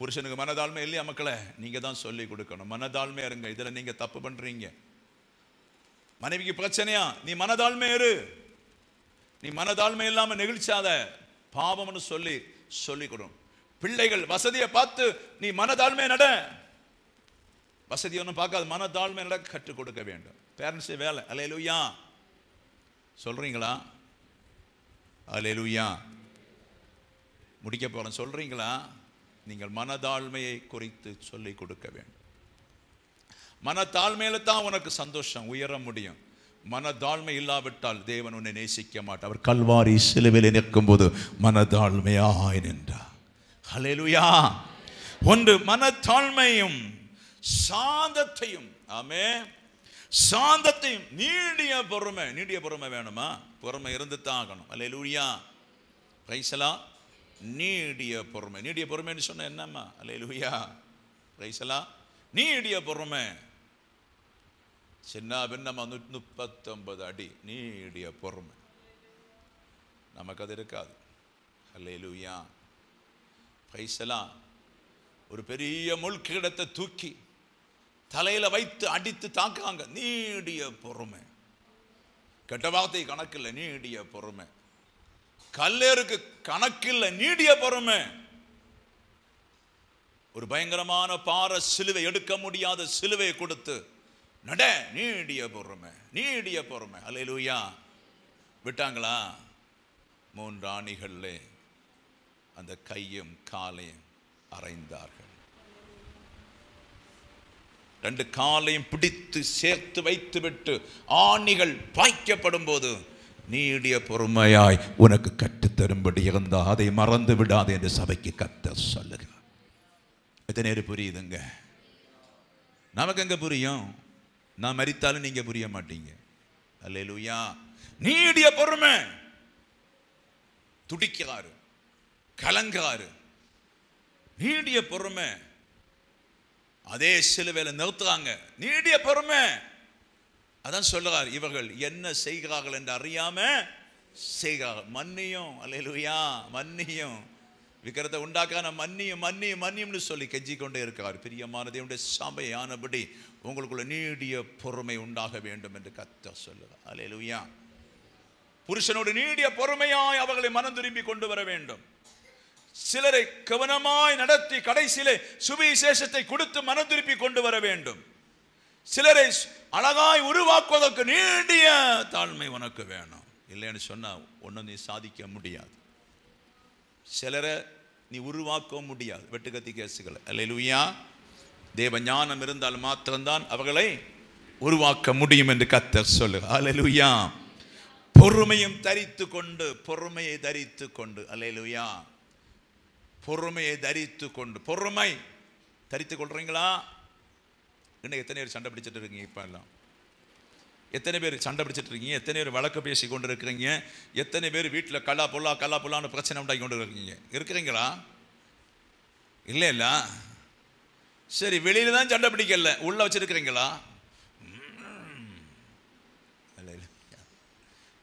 புருஷனுக்கு மனதாழ்மை இல்லையா மக்களே? நீங்க தான் சொல்லி கொடுக்கணும், மனதாழ்மை இருங்க, இதுல நீங்க தப்பு பண்றீங்க. மனைவிக்கு பிரச்சனையா? நீ மனதாழ்மை இரு, நீ மனதாழ்மை இல்லாம நெகிழ்ச்சாத, பாவம்னு சொல்லி சொல்லிக் கொடு. பிள்ளைகள் வசதியை பார்த்து நீ மனதாழ்மை நட, வசதி ஒன்றும் பார்க்காது, மனதாழ்மை நட கற்றுக் கொடுக்க வேண்டும். பேரண்ட்ஸே வேலை. அல்லேலூயா. சொல்றீங்களா? அல்லேலூயா. முடிக்க போறேன். சொல்றீங்களா? நீங்கள் மனதாழ்மையை குறித்து சொல்லிக் கொடுக்க வேண்டும். மனத்தாழ்மையில தான் உனக்கு சந்தோஷம், உயர முடியும். மனதாழ்மை இல்லாவிட்டால் தேவன் உன்னை நேசிக்க மாட்டார். அவர் கல்வாரி சிலுவையில் நிற்கும் போது மனதாழ்மையாய் நின்றார். ஹல்லேலூயா. ஒன்று மனத்தாழ்மையும் சாந்தத்தையும். ஆமே. சாந்தத்தையும், நீடிய பொறுமை. நீடிய பொறுமை வேணுமா? பொறுமை இருந்து தான் ஆகணும். அல்லேலூயா. ரைசலா. நீடிய பொறுமை. நீடிய பொறுமைன்னு சொன்ன என்னம்மா? அல்லேலூயா. ரைசலா. நீடிய பொறுமை. சின்ன பின்னமா 139 அடி நீடிய பொறுமை நமக்கு அது இருக்காது. அல்லேலூயா. பைசலா. ஒரு பெரிய முள்கிடத்தை தூக்கி தலையில வைத்து அடித்து தாக்குறாங்க. நீடிய பொறுமை. கெட்ட வார்த்தை கணக்கில்லை, நீடிய பொறுமை. கல்லேருக்கு கணக்கில்லை, நீடிய பொறுமை. ஒரு பயங்கரமான பாறை சிலுவை, எடுக்க முடியாத சிலுவையை கொடுத்து நட நீடிய பொறுமை அல்லேலூயா விட்டாங்களா? 3 ஆணிகளிலே அந்த கையும் காலையும் அரைந்தார்கள். 2 காலையும் பிடித்து சேர்த்து வைத்துவிட்டு ஆணிகள் பாய்க்கப்படும் போது நீடிய பொறுமையாய் உனக்கு கற்றுத்தரும்படி இருந்தால் அதை மறந்து விடாது என்று சபைக்கு கர்த்தர் சொல்லுகிறார். எத்தனை பேர் புரியுதுங்க? நமக்கு எங்கே புரியும்? நான் மரித்தாலும் நீங்கள் புரிய மாட்டீங்க. அல்லேலூயா. நீடிய பொறுமை. துடிக்கிறாரு, கலங்காரு. நீடிய பொறுமை. அதே சிலுவையில் நிறுத்துறாங்க. நீடிய பொறுமை. அதான் சொல்லுறார், இவர்கள் என்ன செய்கிறார்கள் என்று அறியாம செய்கிறார்கள். மன்னியும். அல்லேலூயா. மன்னியும். விக்கிரத்தை உண்டாக்கான மன்னியம்னு சொல்லி கெஞ்சி கொண்டே இருக்கிறார். பிரியமானதே, உடைய சபையானபடி உங்களுக்குள்ள நீடிய பொறுமை உண்டாக வேண்டும் என்று கர்த்தர் சொல்லுகிறார். அல்லேலூயா. புருஷனோடு நீடிய பொறுமையாய் அவர்களை மனம் திரும்பி கொண்டு வர வேண்டும். சிலரை கவனமாய் நடத்தி கடைசியிலே சுவிசேஷத்தை கொடுத்து மனம் திருப்பி கொண்டு வர வேண்டும். சிலரை அழகாய் உருவாக்குவதற்கு நீடிய தாழ்மை உனக்கு வேணும். இல்லைன்னு சொன்னால் ஒன்றும் நீ சாதிக்க முடியாது. சிலரை நீ உருவாக்க முடியாது. வெட்டுக்கத்தி கேசுகளை அல்லேலூயா. தேவ ஞானம் இருந்தால் மாத்திரம்தான் அவர்களை உருவாக்க முடியும் என்று கர்த்தர் சொல்லுகிறார். அல்லேலூயா. பொறுமையை தரித்து கொண்டு அல்லேலூயா. பொறுமை தரித்து கொள்றீங்களா? இன்னைக்கு எத்தனை பேர் சண்டை பிடிச்சிட்டு இருக்கீங்க? இப்போ எல்லாம் எத்தனை பேர் சண்டை பிடிச்சிட்டு இருக்கீங்க? எத்தனை பேர் வழக்கு பேசி கொண்டு இருக்கிறீங்க? எத்தனை பேர் வீட்டில் கல்லா பொல்லான்னு பிரச்சனை உண்டாக்கி கொண்டு இருக்கிறீங்களா? இல்லைல்ல. சரி, வெளியில தான் சண்டை பிடிக்கல, உள்ள வச்சிருக்கிறீங்களா?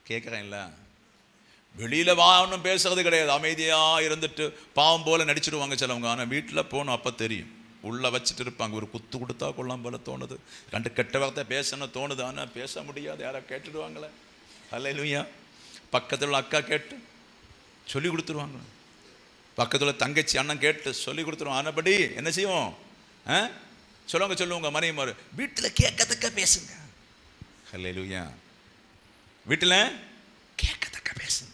கேட்குறேன்ல. வெளியில வானும் பேசுறது கிடையாது, அமைதியாக இருந்துட்டு பாவம் போல நடிச்சிடுவாங்க சிலவங்க. ஆனால் வீட்டில் போகணும், அப்போ தெரியும். உள்ளே வச்சுட்டு இருப்பாங்க. ஒரு குத்து கொடுத்தா கொள்ளாம போல தோணுது, 2 கெட்ட வார்த்தை பேசணும் தோணுது, ஆனால் பேச முடியாது, யாரோ கேட்டுடுவாங்களே. அல்லேலூயா. பக்கத்தில் உள்ள அக்கா கேட்டு சொல்லி கொடுத்துருவாங்க, பக்கத்தில் உள்ள தங்கச்சி அண்ணன் கேட்டு சொல்லி கொடுத்துருவாங்க. ஆனபடி என்ன செய்வோம்? சொல்லுவாங்க மனைவி மாறு, வீட்டில் கேட்கத்தக்க பேசுங்க. அல்லேலூயா. வீட்டில் கேட்கத்தக்க பேசுங்க,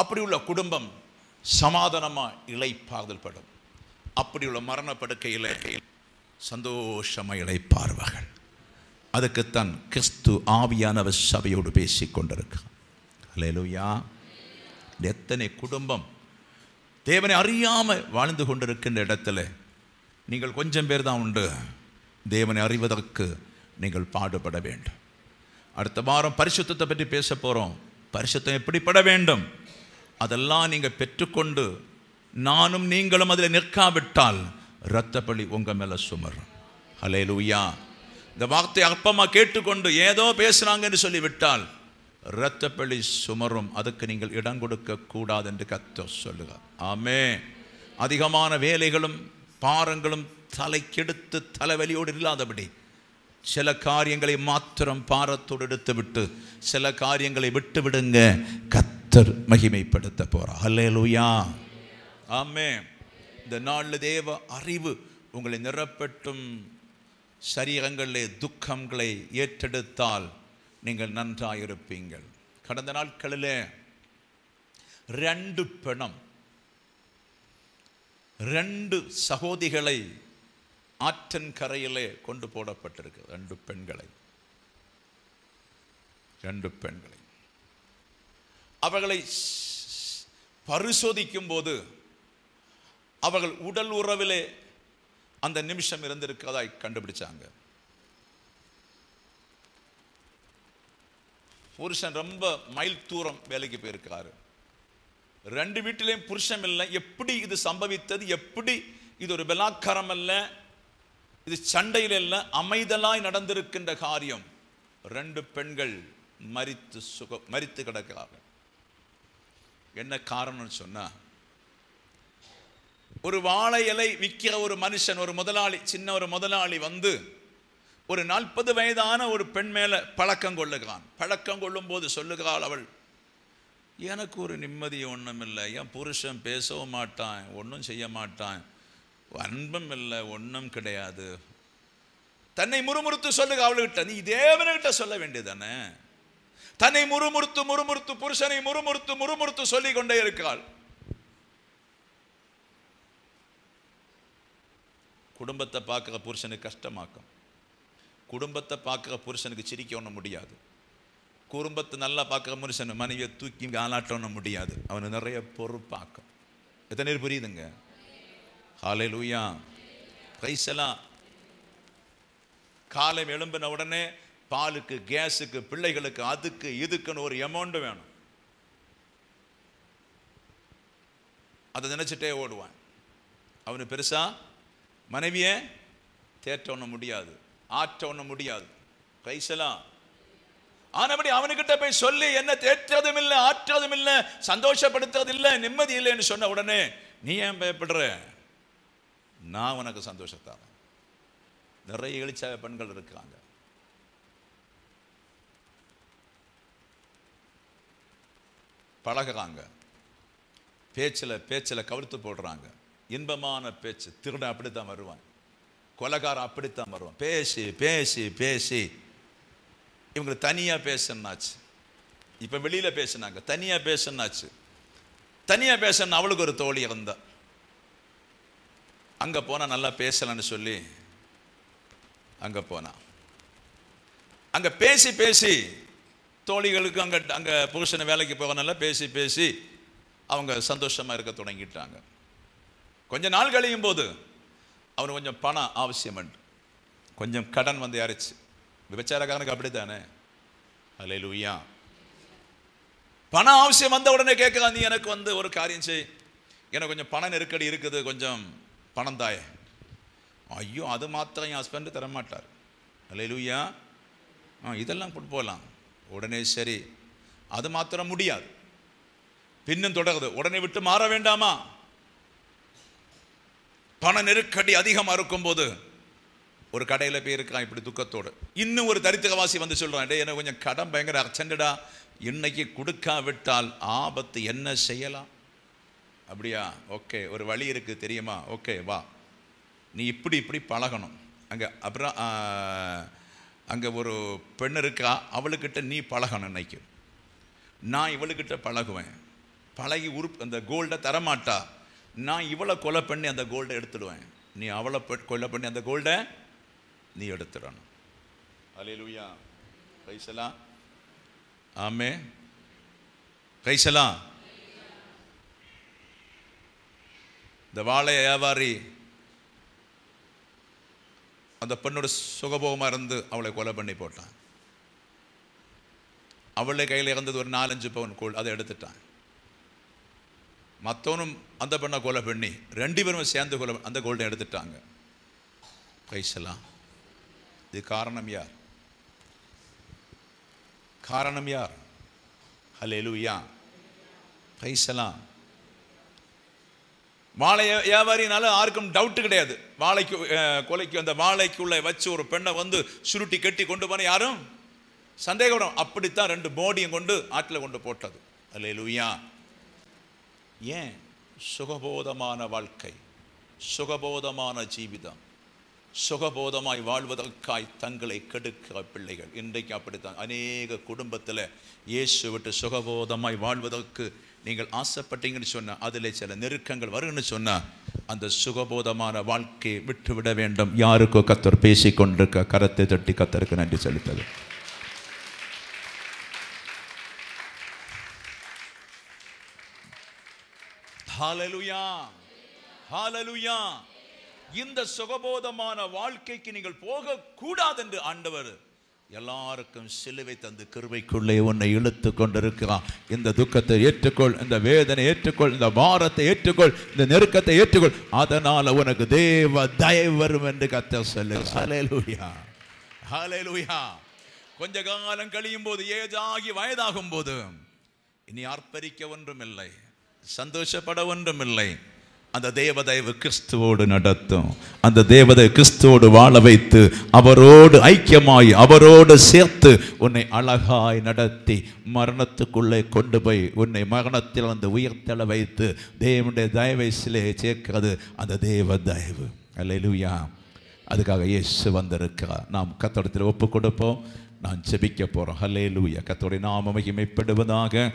அப்படி உள்ள குடும்பம் சமாதானமாக இளைப்பாறுதல் படும், அப்படி உள்ள மரணப்படுக்கையில் சந்தோஷமாக இளைப்பாறுவார்கள். அதுக்குத்தான் கிறிஸ்து ஆவியானவர் சபையோடு பேசி கொண்டிருக்கிறார். அல்லேலூயா. எத்தனை குடும்பம் தேவனை அறியாமல் வாழ்ந்து கொண்டிருக்கின்ற இடத்துல நீங்கள் கொஞ்சம் பேர் தான் உண்டு. தேவனை அறிவதற்கு நீங்கள் பாடுபட வேண்டும். அடுத்த வாரம் பரிசுத்தத்தை பற்றி பேச போகிறோம். பரிசுத்தம் எப்படிப்பட வேண்டும், அதெல்லாம் நீங்கள் பெற்றுக்கொண்டு நானும் நீங்களும் அதில் நிற்காவிட்டால் இரத்தப்பழி உங்கள் மேலே சுமரும். அல்லேலூயா. இந்த வார்த்தை அப்பமாக கேட்டுக்கொண்டு ஏதோ பேசுகிறாங்கன்னு சொல்லிவிட்டால் இரத்தப்பழி சுமரும். அதுக்கு நீங்கள் இடம் கொடுக்க கூடாது என்று கர்த்தர் சொல்லுகிறார். ஆமே. அதிகமான வேலைகளும் பாரங்களும் தலைக்கெடுத்து தலைவலியோடு இல்லாதபடி சில காரியங்களை மாத்திரம் பாரத்தோடு எடுத்துவிட்டு சில காரியங்களை விட்டு விடுங்க. கர்த்தர் மகிமைப்படுத்த போகிறார். அல்லேலூயா. ஆமே. இந்த நாளில் தேவ அறிவு உங்களை நிரப்பட்டும். சரீரங்களிலே துக்கங்களை ஏற்றெடுத்தால் நீங்கள் நன்றாயிருப்பீங்கள். கடந்த நாட்களில் 2 சகோதரிகளை ஆற்றன் கரையிலே கொண்டு போடப்பட்டிருக்கு. 2 பெண்களை அவர்களை பரிசோதிக்கும் போது அவர்கள் உடல் உறவிலே அந்த நிமிஷம் இருந்திருக்கிறதாய் கண்டுபிடிச்சாங்க. புருஷன் ரொம்ப மைல் தூரம் வேலைக்கு போயிருக்காரு. 2 வீட்டிலையும் புருஷன் இல்லை. எப்படி இது சம்பவித்தது, எப்படி இது ஒரு பலாத்காரம் அல்ல, இது சண்டையில் அல்ல, அமைதலாய் நடந்திருக்கின்ற காரியம். ரெண்டு பெண்கள் மரித்து கிடக்கிறார்கள். என்ன காரணம்னு சொன்னா, ஒரு வாழை இலை விற்கிற ஒரு மனுஷன், ஒரு முதலாளி, சின்ன ஒரு முதலாளி வந்து ஒரு 40 வயதான ஒரு பெண் மேல பழக்கம் கொள்ளுகிறான். பழக்கம் கொள்ளும் போது சொல்லுகிறாள் அவள், எனக்கு ஒரு நிம்மதி ஒன்றும் இல்லை, என் புருஷன் பேசவும் மாட்டான், ஒன்றும் செய்ய மாட்டான், அன்பும் இல்லை, ஒன்றும் கிடையாது. தன்னை முறுமுறுத்து சொல்லுங்க அவள்கிட்ட, நீ தேவன்கிட்ட சொல்ல வேண்டியதானே. தன்னை முறுமுறுத்து புருஷனை முறுமுறுத்து சொல்லி கொண்டே இருக்காள். குடும்பத்தை பார்க்குற புருஷனுக்கு கஷ்டமாக்கும், குடும்பத்தை பார்க்குற புருஷனுக்கு சிரிக்க ஒன்றும் முடியாது, குடும்பத்தை நல்லா பார்க்குற புருஷன் மனைவியை தூக்கி ஆளாட்ட ஒன்றும் முடியாது, அவனை நிறைய பொறுப்பாக்கும். எத்தனை பேர் புரியுதுங்க? ஹல்லேலூயா, பிரைஸ் எல்லாம். காலை எழும்பின உடனே பாலுக்கு, கேஸுக்கு, பிள்ளைகளுக்கு, அதுக்கு இதுக்குன்னு ஒரு அமௌண்ட்டு வேணும். அதை நினச்சிட்டே ஓடுவான். அவனு பெருசாக மனைவியை தேற்ற ஒன்றும் முடியாது, ஆற்ற ஒன்றும் முடியாது. கைசலாம். ஆனபடி அவனுக்கிட்ட போய் சொல்லி என்ன தேற்றதும் இல்லை, ஆற்றதும் இல்லை, சந்தோஷப்படுத்துறது இல்லை, நிம்மதி இல்லைன்னு சொன்ன உடனே, நீ ஏன் பயப்படுற, நான் உனக்கு சந்தோஷத்தான். நிறைய எழுச்சாக பெண்கள் இருக்கிறாங்க. பழகிறாங்க, பேச்சில் கவிழ்த்து போடுறாங்க. இன்பமான பேச்சு, திருட அப்படித்தான் வருவான், கொலைகாரன் அப்படித்தான் வருவான். பேசி இவங்க தனியாக பேசுனாச்சு. இப்போ வெளியில் பேசினாங்க, தனியாக பேசுனா அவளுக்கு ஒரு தோழி இருந்தா, அங்கே போனால் நல்லா பேசலன்னு சொல்லி அங்கே போனான். அங்கே பேசி தோழிகளுக்கு, அங்கே புருஷனை வேலைக்கு போகனால பேசி அவங்க சந்தோஷமாக இருக்க தொடங்கிட்டாங்க. கொஞ்ச நாள் கழியும் போது அவனுக்கு கொஞ்சம் பணம் அவசியம், கொஞ்சம் கடன் வந்து யாரிச்சு. விபச்சாரக்காரனுக்கு அப்படி தானே? ஹல்லேலூயா. பணம் அவசியம் வந்த உடனே கேட்கலாம், நீ எனக்கு வந்து ஒரு காரியம் செய், எனக்கு கொஞ்சம் பண நெருக்கடி இருக்குது, கொஞ்சம் பணம் தாயே. ஐயோ, அது மாத்திரம் என் ஹஸ்பண்டு தரமாட்டார். ஹல்லேலூயா. இதெல்லாம் கொண்டு போகலாம். உடனே சரி, அது மாத்திரம் முடியாது, பின்னும் தொடருது. உடனே விட்டு மாற வேண்டாமா? பண நெருக்கடி அதிகமாக இருக்கும்போது ஒரு கடையில் போய் இருக்கான் இப்படி துக்கத்தோடு. இன்னும் ஒரு தரித்திரவாசி வந்து சொல்கிறான், டே எனக்கு கொஞ்சம் கடன் பயங்கர அர்ச்சண்டடா, இன்னைக்கு கொடுக்காவிட்டால் ஆபத்து, என்ன செய்யலாம்? அப்படியா, ஓகே, ஒரு வழி இருக்குது தெரியுமா, ஓகே வா, நீ இப்படி பழகணும். அங்கே ஒரு பெண் இருக்கா, அவளுக்கிட்ட நீ பழகணும். இன்னைக்கு நான் இவளுக்கிட்ட பழகுவேன், பழகி அந்த கோல்டை தரமாட்டா, நான் இவளை கொலை பண்ணி அந்த கோல்டை எடுத்துடுவேன், நீ அவளை கொலை பண்ணி அந்த கோல்டை நீ எடுத்துடணும். ஹல்லேலூயா, கைசலா, ஆமே, கைசலா. இந்த வாழை வியாபாரி அந்த பெண்ணோட சுகபோகமாக இருந்து அவளை கொலை பண்ணி போட்டான். அவளை கையில் இருந்தது ஒரு 4-5 பவுன் கோல், அதை எடுத்துட்டான். மற்றவனும் அந்த பெண்ணை கொலை பண்ணி 2 பேரும் சேர்ந்து கொலை, அந்த கோல்டை எடுத்துட்டாங்க. கைசலாம். இது காரணம் யார்? ஹல்லேலூயா, கைசலாம். வாழை வியாபாரினால யாருக்கும் டவுட்டு கிடையாது. வாழைக்கு கொலைக்கு அந்த வாழைக்குள்ளே வச்சு ஒரு பெண்ணை வந்து சுருட்டி கட்டி கொண்டு போன யாரும் சந்தேகம். அப்படித்தான் 2 போடியும் கொண்டு ஆற்றில் கொண்டு போட்டது. ஹல்லேலூயா. ஏன்? சுகபோதமான வாழ்க்கை, சுகபோதமான ஜீவிதம், சுகபோதமாய் வாழ்வதற்காய் தங்களை கெடுக்கிற பிள்ளைகள் இன்றைக்கு அப்படித்தான். அநேக குடும்பத்தில் இயேசு விட்டு சுகபோதமாய் வாழ்வதற்கு நீங்கள் ஆசைப்பட்டீங்கன்னு சொன்னால், அதில் சில நெருக்கங்கள் வருன்னு சொன்னால், அந்த சுகபோதமான வாழ்க்கையை விட்டுவிட வேண்டும். யாருக்கோ கர்த்தர் பேசி கொண்டிருக்க, கரத்தை தட்டி கர்த்தருக்கு நன்றி செலுத்தது. ஹல்லேலூயா, ஹல்லேலூயா. இந்த சுகபோதமான வாழ்க்கைக்கு நீங்கள் போகக்கூடாது என்று ஆண்டவர் எல்லாருக்கும் சிலுவை தந்து கிருபைக்குள்ளே உன்னை இழுத்து கொண்டிருக்கிறான். இந்த துக்கத்தை ஏற்றுக்கொள், இந்த வேதனை ஏற்றுக்கொள், இந்த பாரத்தை ஏற்றுக்கொள், இந்த நெருக்கத்தை ஏற்றுக்கொள். அதனால உனக்கு தேவ தயவு வரும் என்று கர்த்தர் சொல்லுகிறார். ஹல்லேலூயா, ஹல்லேலூயா. கொஞ்ச காலம் கழியும் போது, ஏஜ் ஆகி வயதாகும் போது, இனி ஆர்ப்பரிக்க ஒன்றுமில்லை, சந்தோஷப்பட ஒன்றுமில்லை. அந்த தேவ தயவு கிறிஸ்துவோடு நடத்தும். அந்த தேவ தயவு கிறிஸ்துவோடு வாழ வைத்து, அவரோடு ஐக்கியமாய், அவரோடு சேர்த்து உன்னை அழகாய் நடத்தி, மரணத்துக்குள்ளே கொண்டு போய் உன்னை மரணத்தில் வந்து உயிர்த்தெழ வைத்து தேவனுடைய தயவை சிலே சேர்க்கிறது அந்த தேவ தயவு. அல்லேலூயா. அதுக்காக இயேசு வந்திருக்கிறார். நாம் கர்த்தரிடத்தில் ஒப்பு கொடுப்போம். நான் ஜெபிக்க போகிறோம். அல்லேலூயா. கர்த்தருடைய நாமம் மகிமைப்படுவதாக.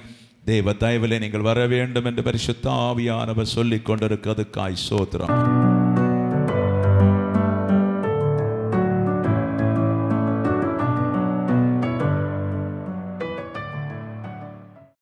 தேவ தயவிலே நீங்கள் வர வேண்டும் என்று பரிசுத்த ஆவியானவர் சொல்லிக் கொண்டிருக்கிறதுக்காய் சோத்திரம்.